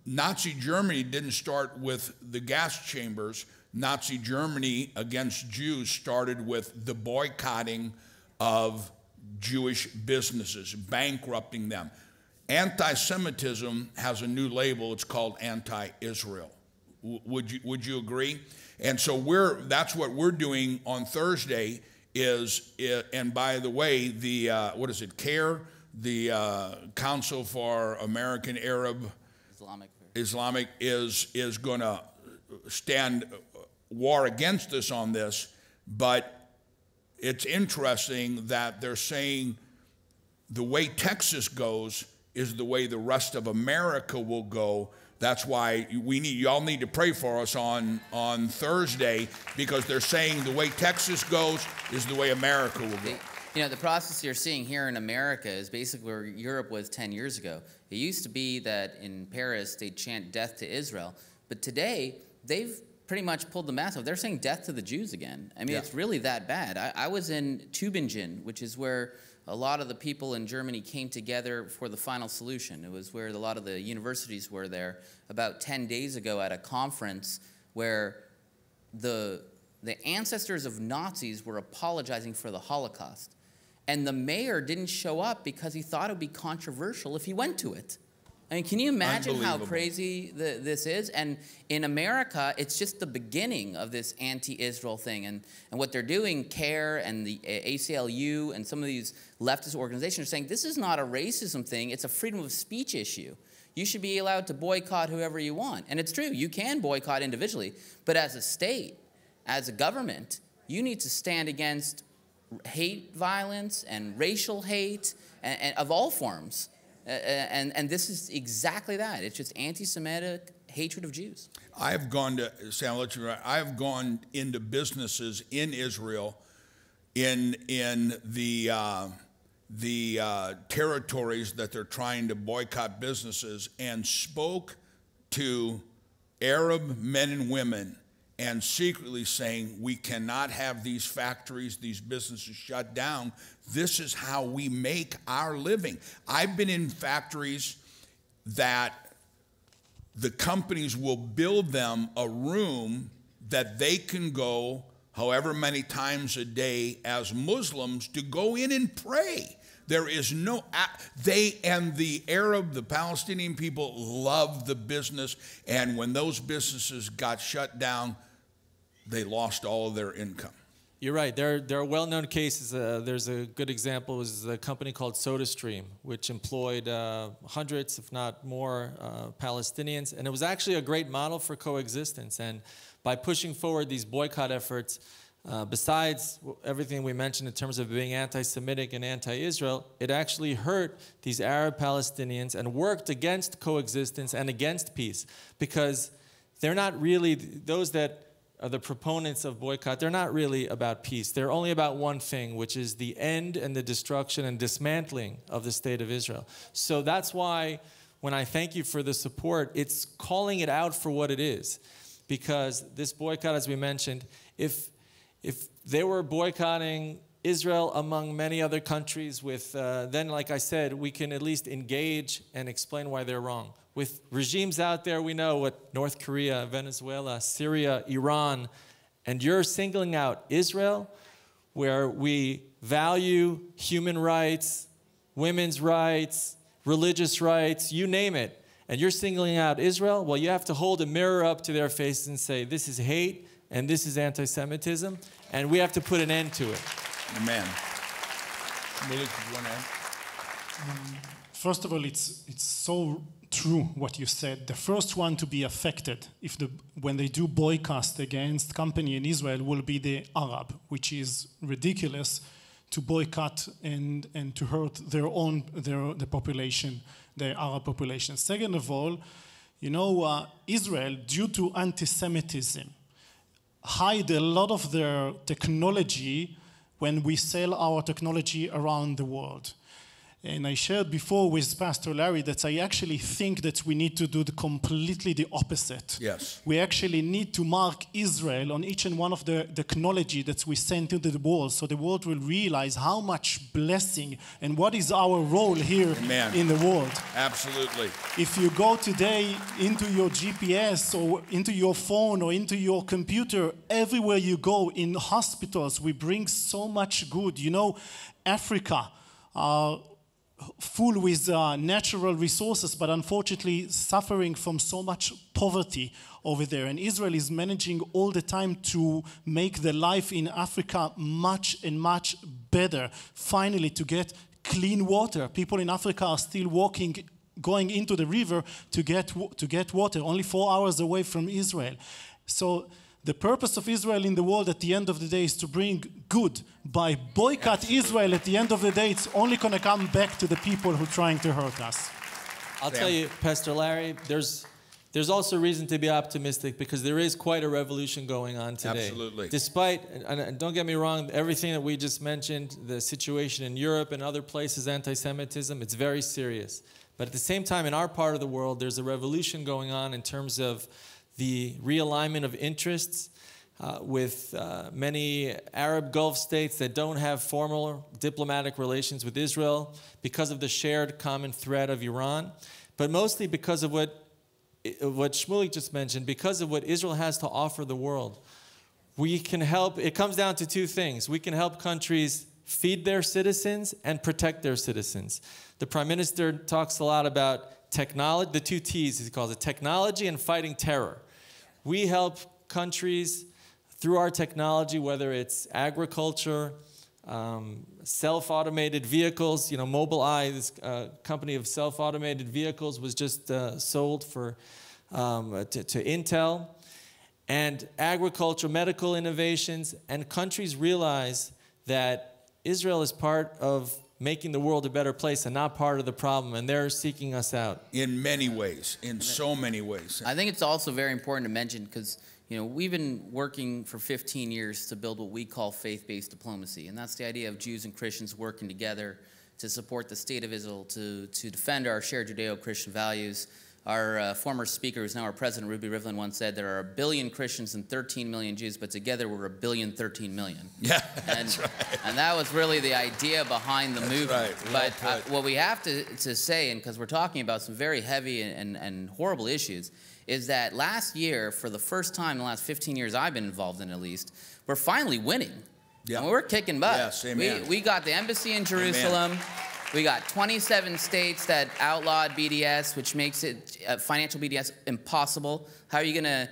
Nazi Germany didn't start with the gas chambers. Nazi Germany against Jews started with the boycotting of Jewish businesses, bankrupting them. Anti-Semitism has a new label. It's called anti-Israel. Would you, would you agree? And so we're, that's what we're doing on Thursday is, and by the way, the, uh, what is it, CARE, the uh, Council for American Arab Islamic, Islamic is, is going to stand war against us on this, but it's interesting that they're saying the way Texas goes is the way the rest of America will go. That's why we need, y'all need to pray for us on, on Thursday, because they're saying the way Texas goes is the way America will go. You know, the process you're seeing here in America is basically where Europe was ten years ago. It used to be that in Paris they'd chant death to Israel, but today they've pretty much pulled the mask off. They're saying death to the Jews again. I mean, yeah. It's really that bad. I, I was in Tübingen, which is where a lot of the people in Germany came together for the final solution. It was where a lot of the universities were there about ten days ago at a conference where the, the ancestors of Nazis were apologizing for the Holocaust. And the mayor didn't show up because he thought it would be controversial if he went to it. I mean, can you imagine how crazy the, this is? And in America, it's just the beginning of this anti-Israel thing. And, and what they're doing, CARE and the A C L U and some of these leftist organizations are saying, this is not a racism thing. It's a freedom of speech issue. You should be allowed to boycott whoever you want. And it's true. You can boycott individually. But as a state, as a government, you need to stand against hate violence and racial hate and, and of all forms. Uh, and, and this is exactly that. It's just anti-Semitic hatred of Jews. I've gone to, Sam, I'll let you right, I've gone into businesses in Israel in, in the, uh, the uh, territories that they're trying to boycott businesses, and spoke to Arab men and women and secretly saying, we cannot have these factories, these businesses shut down. This is how we make our living. I've been in factories that the companies will build them a room that they can go however many times a day as Muslims to go in and pray. There is no, they and the Arab, the Palestinian people love the business, and when those businesses got shut down, they lost all of their income. You're right. There, there are well-known cases. Uh, there's a good example is a company called SodaStream, which employed uh, hundreds, if not more, uh, Palestinians, and it was actually a great model for coexistence. And by pushing forward these boycott efforts, Uh, besides everything we mentioned in terms of being anti-Semitic and anti-Israel, it actually hurt these Arab Palestinians and worked against coexistence and against peace, because they're not really, those that are the proponents of boycott, they're not really about peace. They're only about one thing, which is the end and the destruction and dismantling of the state of Israel. So that's why when I thank you for the support, it's calling it out for what it is, because this boycott, as we mentioned, if If they were boycotting Israel among many other countries with, uh, then like I said, we can at least engage and explain why they're wrong. With regimes out there, we know what North Korea, Venezuela, Syria, Iran, and you're singling out Israel, where we value human rights, women's rights, religious rights, you name it. And you're singling out Israel, well, you have to hold a mirror up to their faces and say, this is hate, and this is anti-Semitism, and we have to put an end to it. Amen. Um, first of all, it's, it's so true what you said. The first one to be affected if the, when they do boycott against company in Israel will be the Arab, which is ridiculous to boycott and, and to hurt their own, their, the population, the Arab population. Second of all, you know, uh, Israel, due to anti-Semitism, hide a lot of their technology when we sell our technology around the world. And I shared before with Pastor Larry that I actually think that we need to do the completely the opposite. Yes. We actually need to mark Israel on each and one of the technology that we send into the world, so the world will realize how much blessing and what is our role here. Amen. In the world. Absolutely. If you go today into your G P S or into your phone or into your computer, everywhere you go, in hospitals, we bring so much good. You know, Africa, uh, full with uh, natural resources, but unfortunately suffering from so much poverty over there. And Israel is managing all the time to make the life in Africa much and much better. Finally, to get clean water. People in Africa are still walking, going into the river to get, to get water, only four hours away from Israel. So the purpose of Israel in the world at the end of the day is to bring good. By boycott Absolutely. Israel at the end of the day, it's only going to come back to the people who are trying to hurt us. I'll Damn. tell you, Pastor Larry, there's, there's also reason to be optimistic, because there is quite a revolution going on today. Absolutely. Despite, and don't get me wrong, everything that we just mentioned, the situation in Europe and other places, anti-Semitism, it's very serious. But at the same time, in our part of the world, there's a revolution going on in terms of the realignment of interests uh, with uh, many Arab Gulf states that don't have formal diplomatic relations with Israel because of the shared common threat of Iran, but mostly because of what, what Shmulik just mentioned, because of what Israel has to offer the world. We can help, it comes down to two things. We can help countries feed their citizens and protect their citizens. The Prime Minister talks a lot about technology, the two T's, he calls it, technology and fighting terror. We help countries through our technology, whether it's agriculture, um, self-automated vehicles. You know, Mobileye, this uh, company of self-automated vehicles, was just uh, sold for um, to, to Intel. And agriculture, medical innovations, and countries realize that Israel is part of making the world a better place and not part of the problem, and they're seeking us out. In many ways, in so many ways. I think it's also very important to mention, because you know, we've been working for fifteen years to build what we call faith-based diplomacy, and that's the idea of Jews and Christians working together to support the state of Israel, to, to defend our shared Judeo-Christian values, Our uh, former speaker, who's now our president, Ruby Rivlin, once said there are a billion Christians and thirteen million Jews, but together we're a billion, thirteen million. Yeah, that's and, right. And that was really the idea behind the that's movement. Right. But right. Uh, what we have to, to say, and because we're talking about some very heavy and, and, and horrible issues, is that last year, for the first time in the last fifteen years I've been involved in at least, we're finally winning. Yeah. I mean, we're kicking butt. Yes, amen. We, we got the embassy in Jerusalem. Amen. We got twenty-seven states that outlawed B D S, which makes it uh, financial B D S impossible. How are you gonna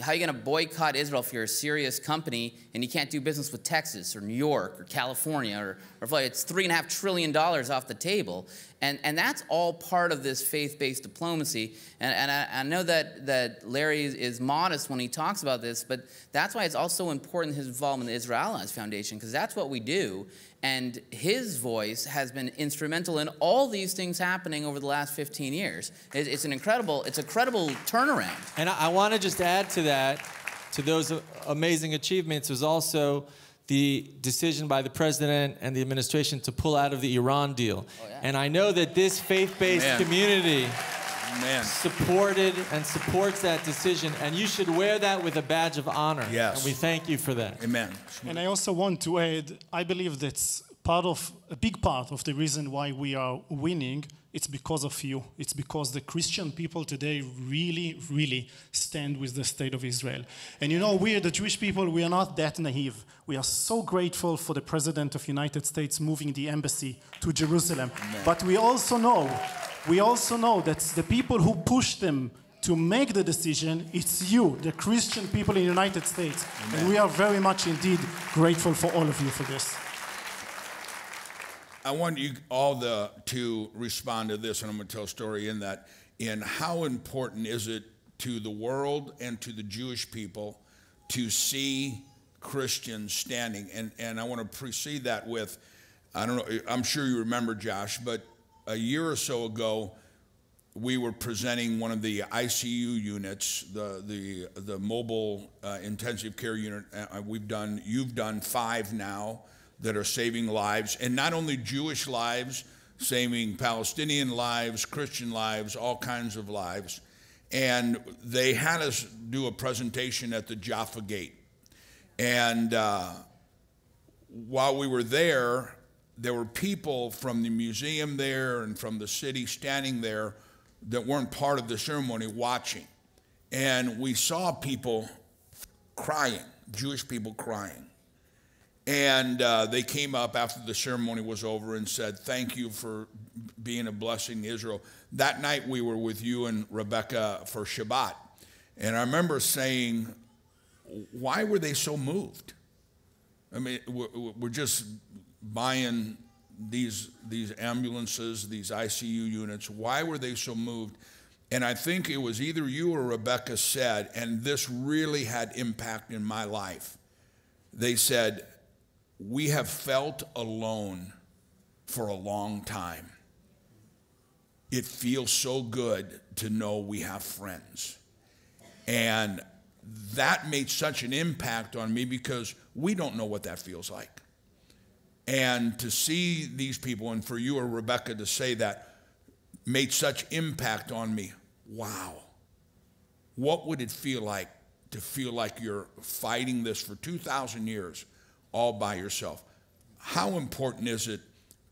how are you gonna boycott Israel if you're a serious company and you can't do business with Texas or New York or California or, or Florida? It's three and a half trillion dollars off the table, and and that's all part of this faith-based diplomacy. And and I, I know that that Larry is, is modest when he talks about this, but that's why it's also important his involvement in the Israel Allies Foundation, because that's what we do. And his voice has been instrumental in all these things happening over the last fifteen years. It's an incredible, it's a credible turnaround. And I, I want to just add to that, to those amazing achievements, was also the decision by the president and the administration to pull out of the Iran deal. Oh, yeah. And I know that this faith-based Amen. community Amen. supported and supports that decision, and you should wear that with a badge of honor. Yes. And we thank you for that. Amen. And I also want to add, I believe that's part of, a big part of the reason why we are winning, it's because of you. It's because the Christian people today really, really stand with the state of Israel. And you know, we are the Jewish people, we are not that naive. We are so grateful for the President of the United States moving the embassy to Jerusalem. Amen. But we also know We also know that the people who push them to make the decision, it's you, the Christian people in the United States. Amen. And we are very much indeed grateful for all of you for this. I want you all the, to respond to this, and I'm going to tell a story in that. In how important is it to the world and to the Jewish people to see Christians standing? And, and I want to precede that with, I don't know, I'm sure you remember, Josh, but a year or so ago, we were presenting one of the I C U units, the the the mobile uh, intensive care unit. Uh, we've done, you've done five now that are saving lives, and not only Jewish lives, saving Palestinian lives, Christian lives, all kinds of lives. And they had us do a presentation at the Jaffa Gate, and uh, while we were there, there were people from the museum there and from the city standing there that weren't part of the ceremony watching. And we saw people crying, Jewish people crying. And uh, they came up after the ceremony was over and said, thank you for being a blessing to Israel. That night we were with you and Rebecca for Shabbat. And I remember saying, why were they so moved? I mean, we're just buying these these ambulances, these I C U units. Why were they so moved? And I think it was either you or Rebecca said, and this really had impact in my life, they said, we have felt alone for a long time. It feels so good to know we have friends. And that made such an impact on me because we don't know what that feels like. And to see these people, and for you or Rebecca to say that, made such impact on me. Wow. What would it feel like to feel like you're fighting this for two thousand years all by yourself? How important is it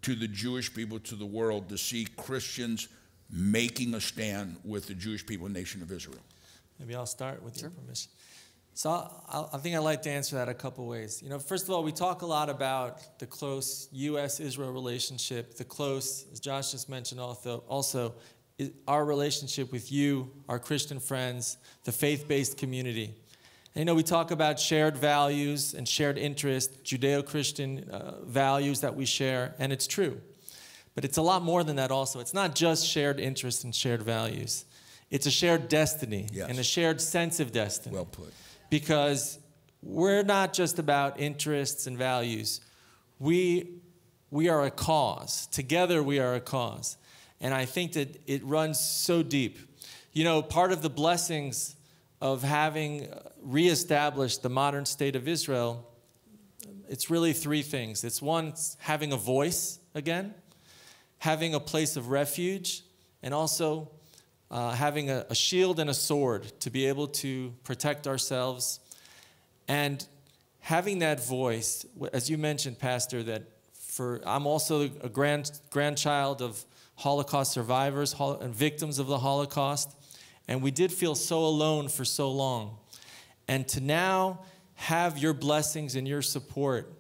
to the Jewish people, to the world, to see Christians making a stand with the Jewish people and nation of Israel? Maybe I'll start with your permission. So I'll, I think I'd like to answer that a couple ways. You know, first of all, we talk a lot about the close U S Israel relationship, the close, as Josh just mentioned also, also our relationship with you, our Christian friends, the faith-based community. And, you know, we talk about shared values and shared interests, Judeo-Christian uh, values that we share, and it's true. But it's a lot more than that also. It's not just shared interests and shared values. It's a shared destiny. Yes. And a shared sense of destiny. Well put. Because we're not just about interests and values. We, we are a cause. Together we are a cause. And I think that it runs so deep. You know, part of the blessings of having reestablished the modern state of Israel, it's really three things. It's one, it's having a voice again, having a place of refuge, and also uh, having a, a shield and a sword to be able to protect ourselves. And having that voice, as you mentioned, Pastor, that for I'm also a grand, grandchild of Holocaust survivors and victims of the Holocaust. And we did feel so alone for so long. And to now have your blessings and your support,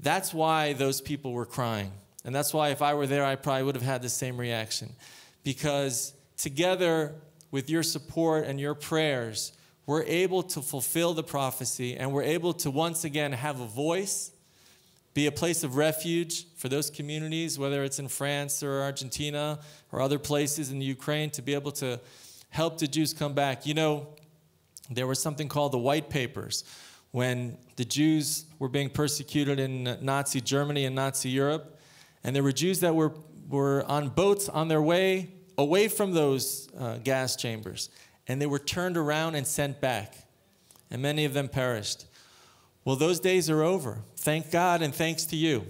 that's why those people were crying. And that's why if I were there, I probably would have had the same reaction. Because together with your support and your prayers, we're able to fulfill the prophecy, and we're able to once again have a voice, be a place of refuge for those communities, whether it's in France or Argentina or other places in the Ukraine, to be able to help the Jews come back. You know, there was something called the White Papers. When the Jews were being persecuted in Nazi Germany and Nazi Europe, and there were Jews that were, were on boats on their way away from those uh, gas chambers. And they were turned around and sent back, and many of them perished. Well, those days are over. Thank God, and thanks to you.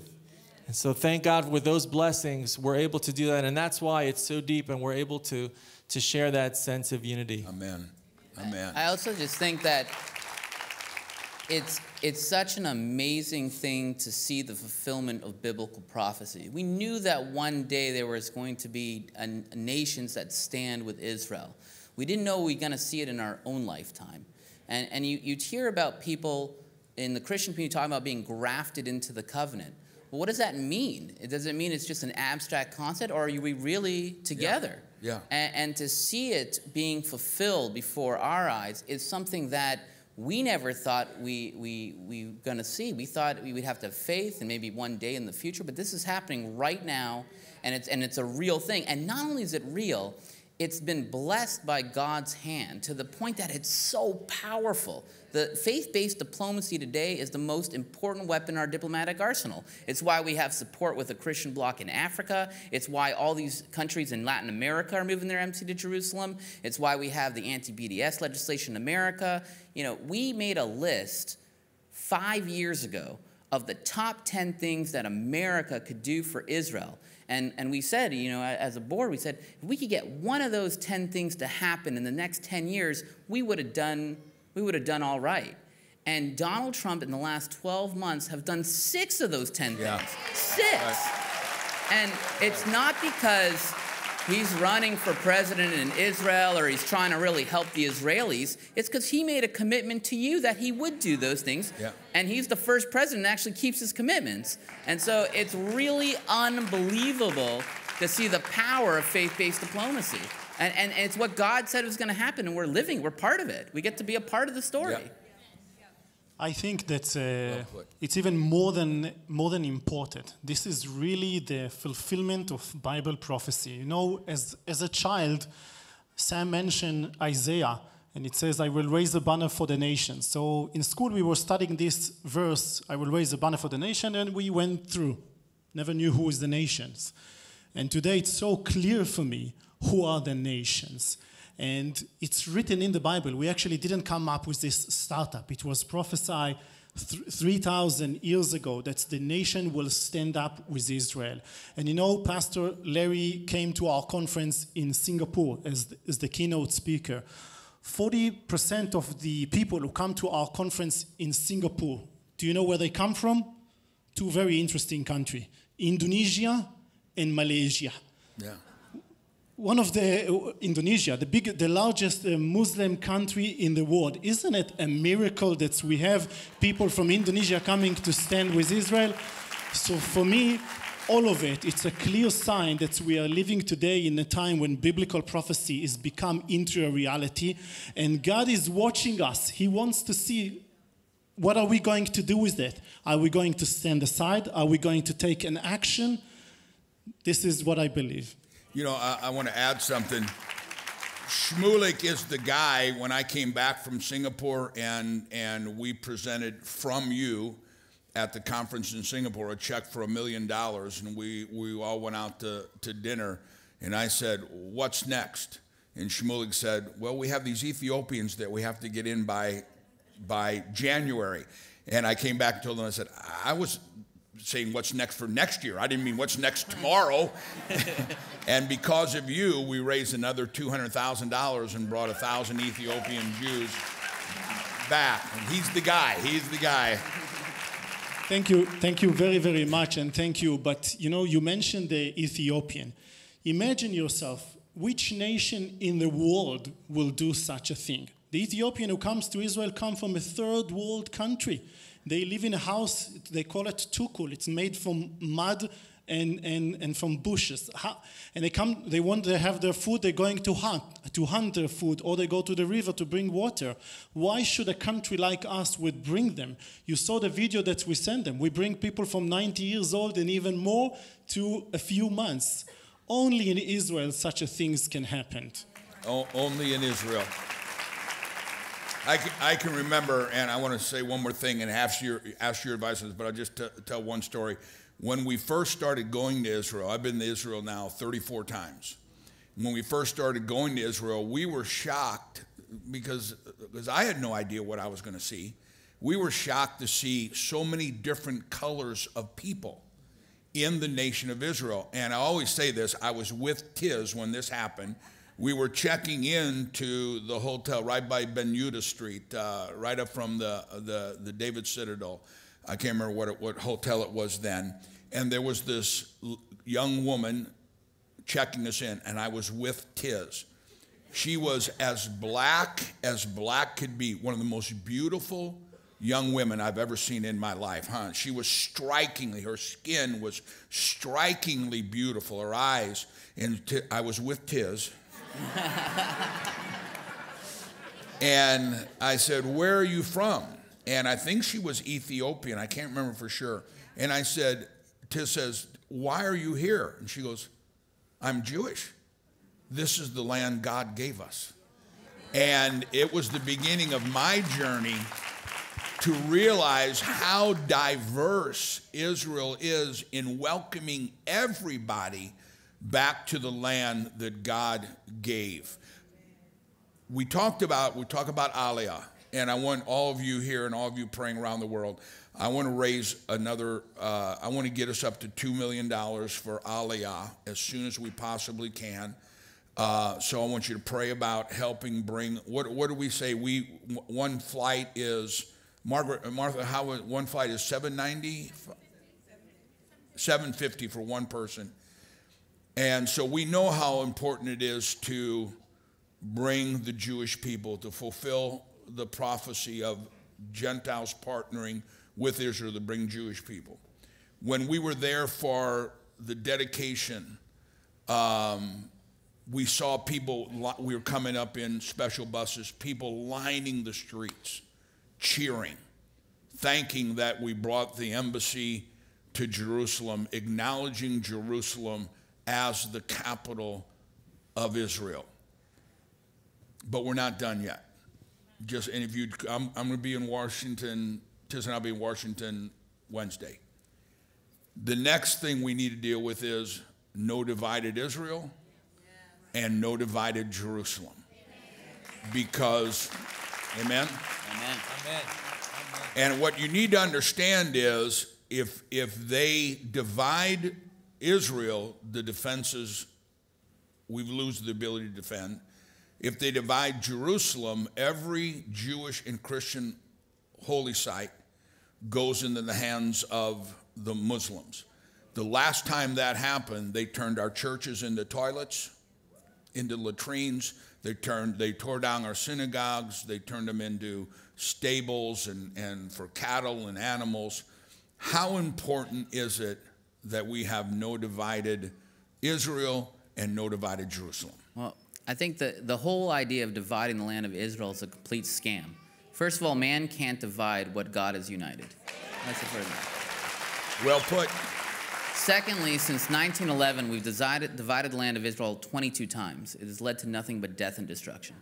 And so thank God with those blessings, we're able to do that, and that's why it's so deep, and we're able to, to share that sense of unity. Amen. Amen. I also just think that it's, it's such an amazing thing to see the fulfillment of biblical prophecy. We knew that one day there was going to be a, a nations that stand with Israel. We didn't know we were going to see it in our own lifetime. And, and you, you'd hear about people in the Christian community talking about being grafted into the covenant. Well, what does that mean? Does it mean it's just an abstract concept, or are we really together? Yeah. Yeah. And, and to see it being fulfilled before our eyes is something that we never thought we, we, we were going to see. We thought we would have to have faith and maybe one day in the future, but this is happening right now, and it's, and it's a real thing. And not only is it real, it's been blessed by God's hand to the point that it's so powerful. The faith-based diplomacy today is the most important weapon in our diplomatic arsenal. It's why we have support with the Christian bloc in Africa. It's why all these countries in Latin America are moving their embassy to Jerusalem. It's why we have the anti-B D S legislation in America. You know, we made a list five years ago of the top ten things that America could do for Israel. And, and we said, you know, as a board, we said, if we could get one of those ten things to happen in the next ten years, we would have done, we would have done all right. And Donald Trump in the last twelve months have done six of those ten yeah. things. Six. Right. And it's not because he's running for president in Israel or he's trying to really help the Israelis. It's because he made a commitment to you that he would do those things. Yeah. And he's the first president that actually keeps his commitments. And so it's really unbelievable to see the power of faith-based diplomacy. And, and, and it's what God said was going to happen, and we're living. We're part of it. We get to be a part of the story. Yeah. I think that uh, well it's even more than, more than important. This is really the fulfillment of Bible prophecy. You know, as, as a child, Sam mentioned Isaiah, and it says, I will raise a banner for the nation. So in school, we were studying this verse, I will raise a banner for the nation, and we went through. Never knew who is the nations. And today, it's so clear for me who are the nations. And it's written in the Bible. We actually didn't come up with this startup. It was prophesied three thousand years ago that the nation will stand up with Israel. And you know, Pastor Larry came to our conference in Singapore as the, as the keynote speaker. forty percent of the people who come to our conference in Singapore, do you know where they come from? Two very interesting countries, Indonesia and Malaysia. Yeah. One of the, Indonesia, the, big, the largest Muslim country in the world. Isn't it a miracle that we have people from Indonesia coming to stand with Israel? So for me, all of it, it's a clear sign that we are living today in a time when biblical prophecy is become into a reality. And God is watching us. He wants to see what are we going to do with it. Are we going to stand aside? Are we going to take an action? This is what I believe. You know, I, I want to add something. Shmulik is the guy, when I came back from Singapore and, and we presented from you at the conference in Singapore a check for a million dollars, and we, we all went out to, to dinner, and I said, what's next? And Shmulik said, well, we have these Ethiopians that we have to get in by, by January. And I came back and told them, I said, I was saying what's next for next year. I didn't mean what's next tomorrow. And because of you, we raised another two hundred thousand dollars and brought one thousand Ethiopian Jews back. And he's the guy. He's the guy. Thank you. Thank you very, very much. And thank you. But, you know, you mentioned the Ethiopian. Imagine yourself, which nation in the world will do such a thing? The Ethiopian who comes to Israel comes from a third world country. They live in a house, they call it tukul. It's made from mud and, and, and from bushes. And they come, they want to have their food, they're going to hunt, to hunt their food, or they go to the river to bring water. Why should a country like us would bring them? You saw the video that we sent them. We bring people from ninety years old and even more to a few months. Only in Israel such a things can happen. Oh, only in Israel. I can, I can remember, and I want to say one more thing and ask your, ask your advice, but I'll just t tell one story. When we first started going to Israel, I've been to Israel now thirty-four times. When we first started going to Israel, we were shocked because, because I had no idea what I was going to see. We were shocked to see so many different colors of people in the nation of Israel. And I always say this, I was with Tiz when this happened. We were checking in to the hotel right by Ben Yehuda Street, uh, right up from the, the, the David Citadel. I can't remember what, it, what hotel it was then. And there was this young woman checking us in, and I was with Tiz. She was as black as black could be, one of the most beautiful young women I've ever seen in my life, huh? She was strikingly, her skin was strikingly beautiful, her eyes. And t I was with Tiz. And I said, where are you from? And I think she was Ethiopian. I can't remember for sure. And I said, Tiz says, why are you here? And she goes, I'm Jewish. This is the land God gave us. And it was the beginning of my journey to realize how diverse Israel is in welcoming everybody back to the land that God gave. We talked about, we talk about Aliyah, and I want all of you here and all of you praying around the world, I want to raise another, uh, I want to get us up to two million dollars for Aliyah as soon as we possibly can. Uh, so I want you to pray about helping bring, what, what do we say? We, one flight is, Margaret, Martha, how, one flight is seven ninety? seven fifty for one person. And so we know how important it is to bring the Jewish people to fulfill the prophecy of Gentiles partnering with Israel to bring Jewish people. When we were there for the dedication, um, we saw people, we were coming up in special buses, people lining the streets, cheering, thanking that we brought the embassy to Jerusalem, acknowledging Jerusalem as the capital of Israel. But we're not done yet. Just and if you, I'm, I'm going to be in Washington, Tiz and I'll be in Washington Wednesday. The next thing we need to deal with is no divided Israel and no divided Jerusalem. Amen. Because, amen? Amen. Amen. And what you need to understand is if, if they divide Israel, the defenses, we lose the ability to defend. If they divide Jerusalem, every Jewish and Christian holy site goes into the hands of the Muslims. The last time that happened, they turned our churches into toilets, into latrines. They turned, they tore down our synagogues. They turned them into stables and, and for cattle and animals. How important is it that we have no divided Israel and no divided Jerusalem? Well, I think that the whole idea of dividing the land of Israel is a complete scam. First of all, man can't divide what God has united. That's the first thing. Well put. Secondly, since nineteen eleven, we've decided, divided the land of Israel twenty-two times. It has led to nothing but death and destruction.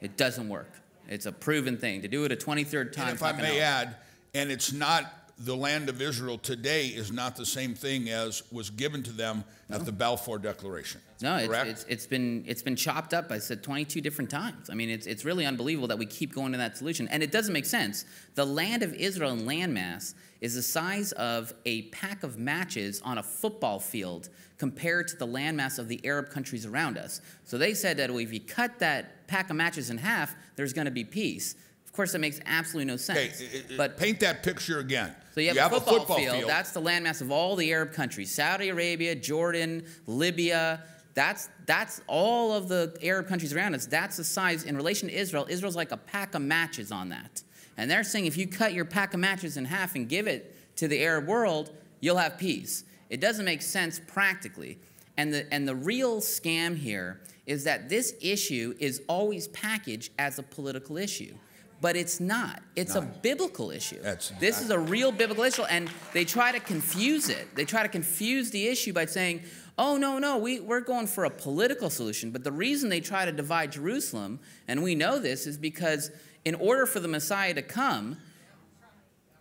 It doesn't work. It's a proven thing. To do it a twenty-third time. And if I may add, and it's not the land of Israel today is not the same thing as was given to them no. at the Balfour Declaration. No, it's, it's, it's been it's been chopped up. I said twenty-two different times. I mean, it's it's really unbelievable that we keep going to that solution, and it doesn't make sense. The land of Israel in landmass is the size of a pack of matches on a football field compared to the landmass of the Arab countries around us. So they said that if you cut that pack of matches in half, there's going to be peace. Of course, that makes absolutely no sense. Okay, it, it, but paint that picture again. So you have, you have a football, football field, field. That's the landmass of all the Arab countries: Saudi Arabia, Jordan, Libya. That's that's all of the Arab countries around us. That's the size in relation to Israel. Israel's like a pack of matches on that. And they're saying if you cut your pack of matches in half and give it to the Arab world, you'll have peace. It doesn't make sense practically. And the and the real scam here is that this issue is always packaged as a political issue. But it's not. It's not. A biblical issue. That's this not. Is a real biblical issue, and they try to confuse it. They try to confuse the issue by saying, oh, no, no, we, we're going for a political solution. But the reason they try to divide Jerusalem, and we know this, is because in order for the Messiah to come,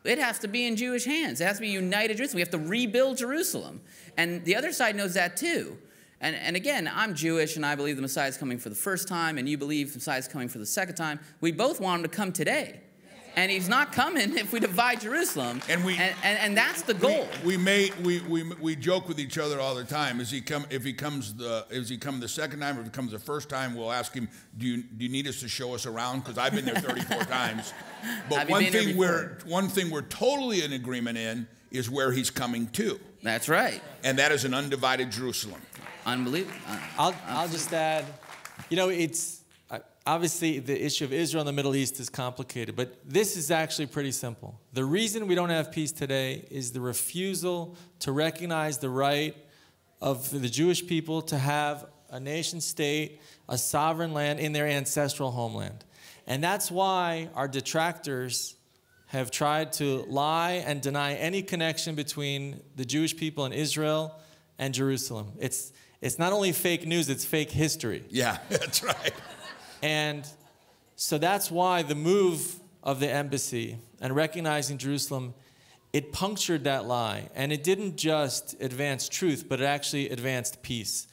it has to be in Jewish hands. It has to be united Jerusalem. We have to rebuild Jerusalem. And the other side knows that too. And, and again, I'm Jewish, and I believe the Messiah is coming for the first time, and you believe the Messiah is coming for the second time. We both want him to come today. And he's not coming if we divide Jerusalem. And, we, and, and, and that's the goal. We, we, may, we, we, we joke with each other all the time. Is he come, if he comes the, is he come the second time or if he comes the first time, we'll ask him, do you, do you need us to show us around? Because I've been there thirty-four times. But one thing, we're, one thing we're totally in agreement in is where he's coming to. That's right. And that is an undivided Jerusalem. Unbelievable. I'll, I'll just add, you know, it's obviously the issue of Israel and the Middle East is complicated, but this is actually pretty simple. The reason we don't have peace today is the refusal to recognize the right of the Jewish people to have a nation state, a sovereign land in their ancestral homeland. And that's why our detractors have tried to lie and deny any connection between the Jewish people and Israel and Jerusalem. It's It's not only fake news, it's fake history. Yeah, that's right. And so that's why the move of the embassy and recognizing Jerusalem, it punctured that lie. And it didn't just advance truth, but it actually advanced peace.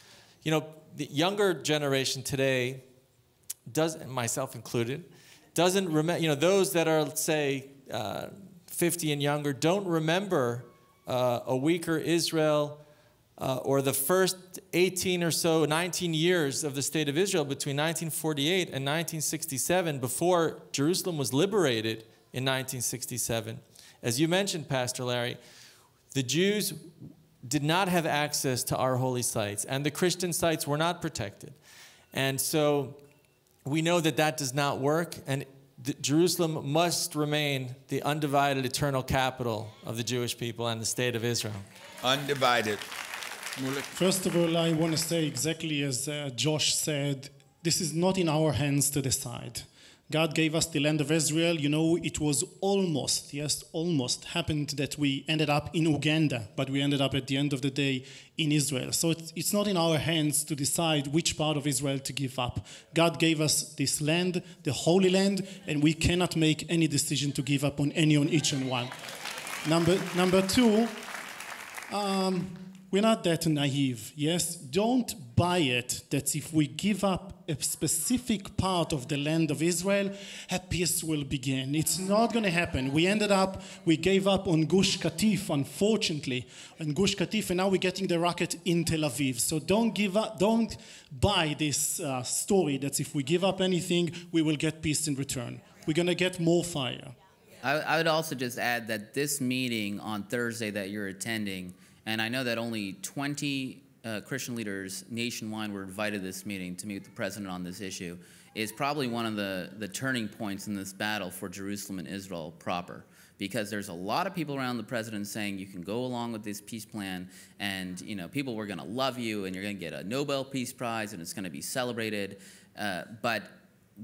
You know, the younger generation today, does, myself included, doesn't remember, you know, those that are, say, uh, fifty and younger, don't remember uh, a weaker Israel Uh, or the first eighteen or so, nineteen years of the State of Israel between nineteen forty-eight and nineteen sixty-seven, before Jerusalem was liberated in nineteen sixty-seven. As you mentioned, Pastor Larry, the Jews did not have access to our holy sites, and the Christian sites were not protected. And so we know that that does not work, and the, Jerusalem must remain the undivided eternal capital of the Jewish people and the State of Israel. Undivided. First of all, I want to say exactly as uh, Josh said, this is not in our hands to decide. God gave us the land of Israel. You know, it was almost, yes, almost happened that we ended up in Uganda, but we ended up at the end of the day in Israel. So it's, it's not in our hands to decide which part of Israel to give up. God gave us this land, the Holy Land, and we cannot make any decision to give up on any, on each and one. Number, number two, um, we're not that naive, yes? Don't buy it that if we give up a specific part of the land of Israel, a peace will begin. It's not going to happen. We ended up, we gave up on Gush Katif, unfortunately, on Gush Katif, and now we're getting the rocket in Tel Aviv. So don't give up, don't buy this uh, story that if we give up anything, we will get peace in return. We're going to get more fire. I, I would also just add that this meeting on Thursday that you're attending, and I know that only twenty uh, Christian leaders nationwide were invited to this meeting to meet with the president on this issue, is probably one of the, the turning points in this battle for Jerusalem and Israel proper. Because there's a lot of people around the president saying you can go along with this peace plan and, you know, people were going to love you and you're going to get a Nobel Peace Prize and it's going to be celebrated. Uh, but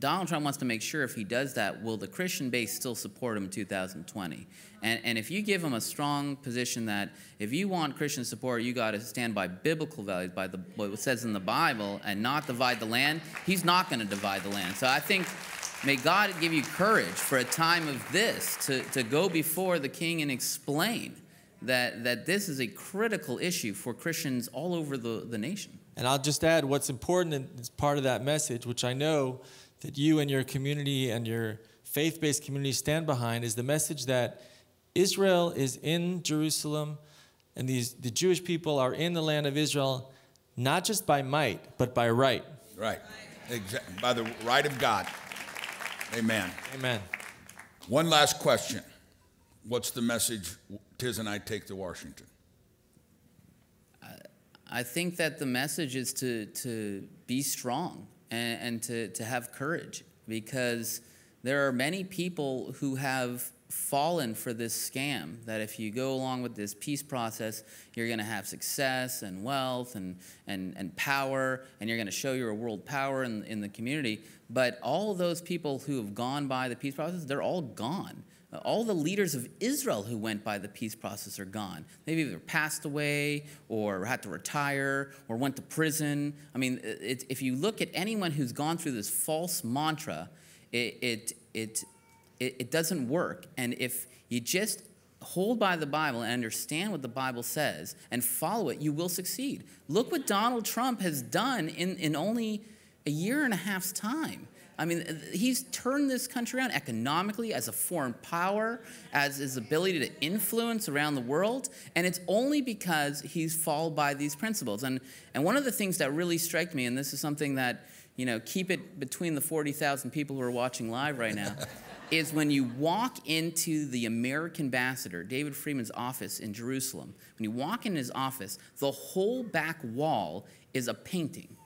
Donald Trump wants to make sure if he does that, will the Christian base still support him in two thousand twenty? And, and if you give him a strong position that if you want Christian support, you got to stand by biblical values, by the, what it says in the Bible, and not divide the land, he's not going to divide the land. So I think May God give you courage for a time of this to, to go before the king and explain that, that this is a critical issue for Christians all over the, the nation. And I'll just add what's important as part of that message, which I know that you and your community and your faith-based community stand behind, is the message that Israel is in Jerusalem and these, the Jewish people are in the land of Israel, not just by might, but by right. Right. Exactly. By the right of God. Amen. Amen. One last question. What's the message Tiz and I take to Washington? I think that the message is to, to be strong and, and to, to have courage, because there are many people who have fallen for this scam that if you go along with this peace process, you're going to have success and wealth and, and, and power, and you're going to show you're a world power in, in the community. But all those people who have gone by the peace process, they're all gone. All the leaders of Israel who went by the peace process are gone. They've either passed away or had to retire or went to prison. I mean, it, if you look at anyone who's gone through this false mantra, it, it, it, it doesn't work. And if you just hold by the Bible and understand what the Bible says and follow it, you will succeed. Look what Donald Trump has done in, in only a year and a half's time. I mean, he's turned this country around economically, as a foreign power, as his ability to influence around the world, and it's only because he's followed by these principles. And, and one of the things that really struck me, and this is something that, you know, keep it between the forty thousand people who are watching live right now, is when you walk into the American ambassador, David Friedman's office in Jerusalem, when you walk in his office, the whole back wall is a painting.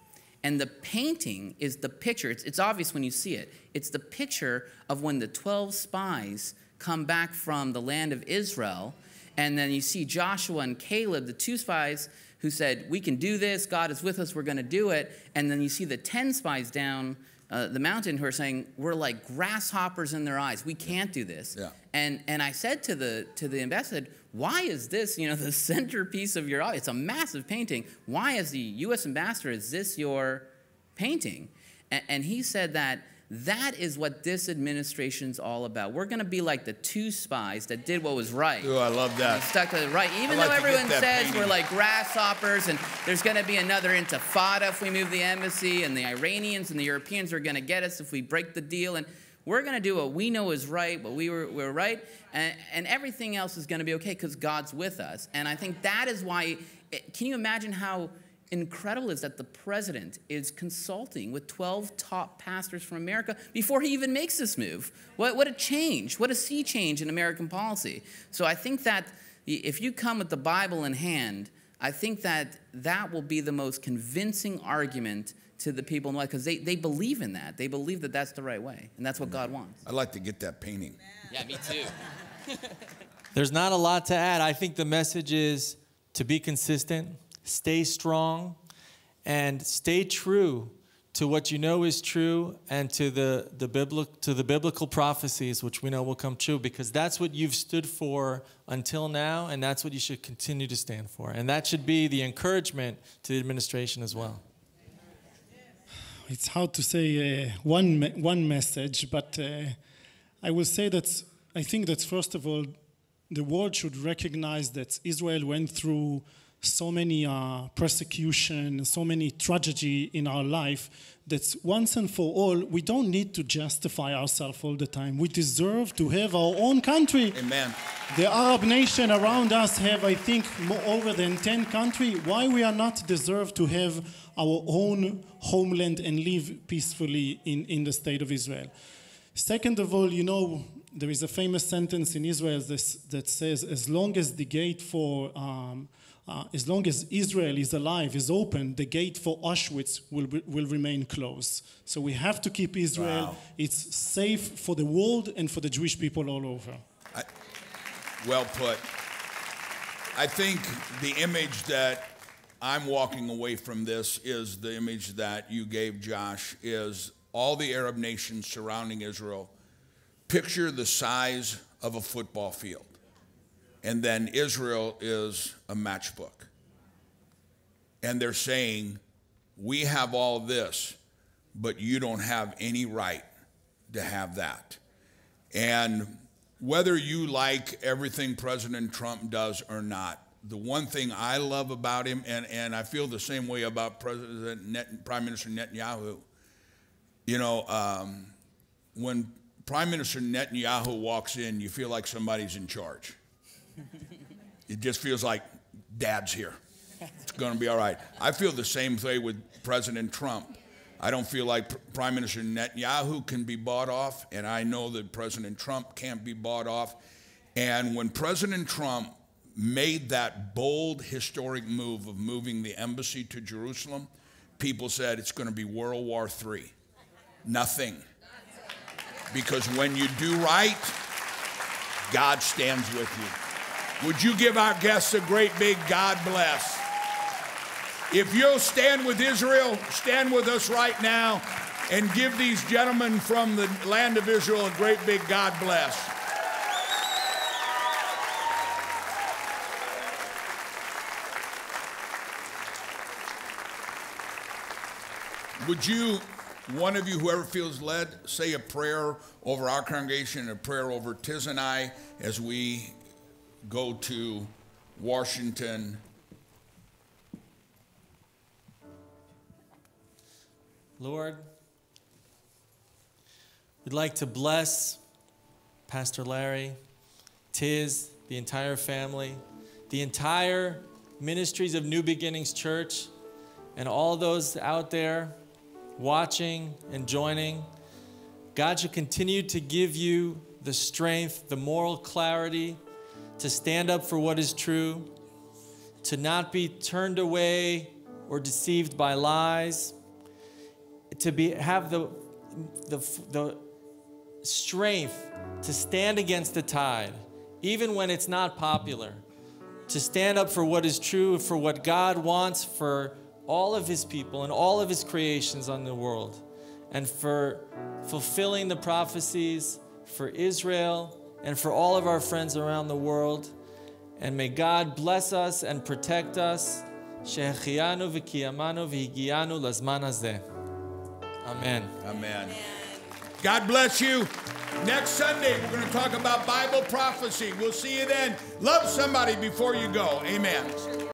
And the painting is the picture. It's, it's obvious when you see it. It's the picture of when the twelve spies come back from the land of Israel. And then you see Joshua and Caleb, the two spies who said, we can do this. God is with us. We're going to do it. And then you see the ten spies down uh, the mountain who are saying, we're like grasshoppers in their eyes. We can't do this. Yeah. And, and I said to the, to the ambassador, why is this, you know, the centerpiece of your, it's a massive painting. Why, as the U S ambassador, is this your painting? And, and he said that that is what this administration's all about. We're going to be like the two spies that did what was right. Oh, I love that. Stuck to the right. Even though everyone says we're like grasshoppers and there's going to be another intifada if we move the embassy, and the Iranians and the Europeans are going to get us if we break the deal. And we're going to do what we know is right, what we were, we're right, and, and everything else is going to be okay because God's with us. And I think that is why, it, can you imagine how incredible it is that the president is consulting with twelve top pastors from America before he even makes this move? What, what a change, what a sea change in American policy. So I think that if you come with the Bible in hand, I think that that will be the most convincing argument to the people in life, because they, they believe in that. They believe that that's the right way, and that's what God wants. I'd like to get that painting. Yeah, me too. There's not a lot to add. I think the message is to be consistent, stay strong, and stay true to what you know is true and to the, the, biblic, to the biblical prophecies, which we know will come true, because that's what you've stood for until now, and that's what you should continue to stand for. And that should be the encouragement to the administration as well. It's hard to say uh, one, me one message, but uh, I will say that I think that, first of all, the world should recognize that Israel went through so many uh, persecution, so many tragedy in our life, that once and for all, we don't need to justify ourselves all the time. We deserve to have our own country. Amen. The Arab nation around us have, I think, more over than ten countries. Why we are not deserved to have our own homeland and live peacefully in, in the state of Israel? Second of all, you know, there is a famous sentence in Israel this, that says, as long as the gate for, um, uh, as long as Israel is alive, is open, the gate for Auschwitz will, will remain closed. So we have to keep Israel. Wow. It's safe for the world and for the Jewish people all over. I, well put. I think the image that I'm walking away from this is the image that you gave, Josh, is all the Arab nations surrounding Israel. Picture the size of a football field, and then Israel is a matchbook. And they're saying, we have all this, but you don't have any right to have that. And whether you like everything President Trump does or not, the one thing I love about him, and, and I feel the same way about President Net, Prime Minister Netanyahu, you know, um, when Prime Minister Netanyahu walks in, you feel like somebody's in charge. It just feels like dad's here. It's going to be all right. I feel the same thing with President Trump. I don't feel like Prime Minister Netanyahu can be bought off, and I know that President Trump can't be bought off. And when President Trump made that bold, historic move of moving the embassy to Jerusalem, people said it's going to be World War Three. Nothing. Because when you do right, God stands with you. Would you give our guests a great big God bless? If you'll stand with Israel, stand with us right now and give these gentlemen from the land of Israel a great big God bless. Would you, one of you, whoever feels led, say a prayer over our congregation, a prayer over Tiz and I as we go to Washington. Lord, we'd like to bless Pastor Larry, Tiz, the entire family, the entire ministries of New Beginnings Church, and all those out there watching and joining. God should continue to give you the strength, the moral clarity to stand up for what is true, to not be turned away or deceived by lies, to be, have the, the, the strength to stand against the tide, even when it's not popular, to stand up for what is true, for what God wants for all of his people and all of his creations on the world, and for fulfilling the prophecies for Israel and for all of our friends around the world. And may God bless us and protect us. She'achiyanu v'kiyamanu v'higiyanu lazman hazeh. Amen. Amen. God bless you. Next Sunday, we're going to talk about Bible prophecy. We'll see you then. Love somebody before you go. Amen.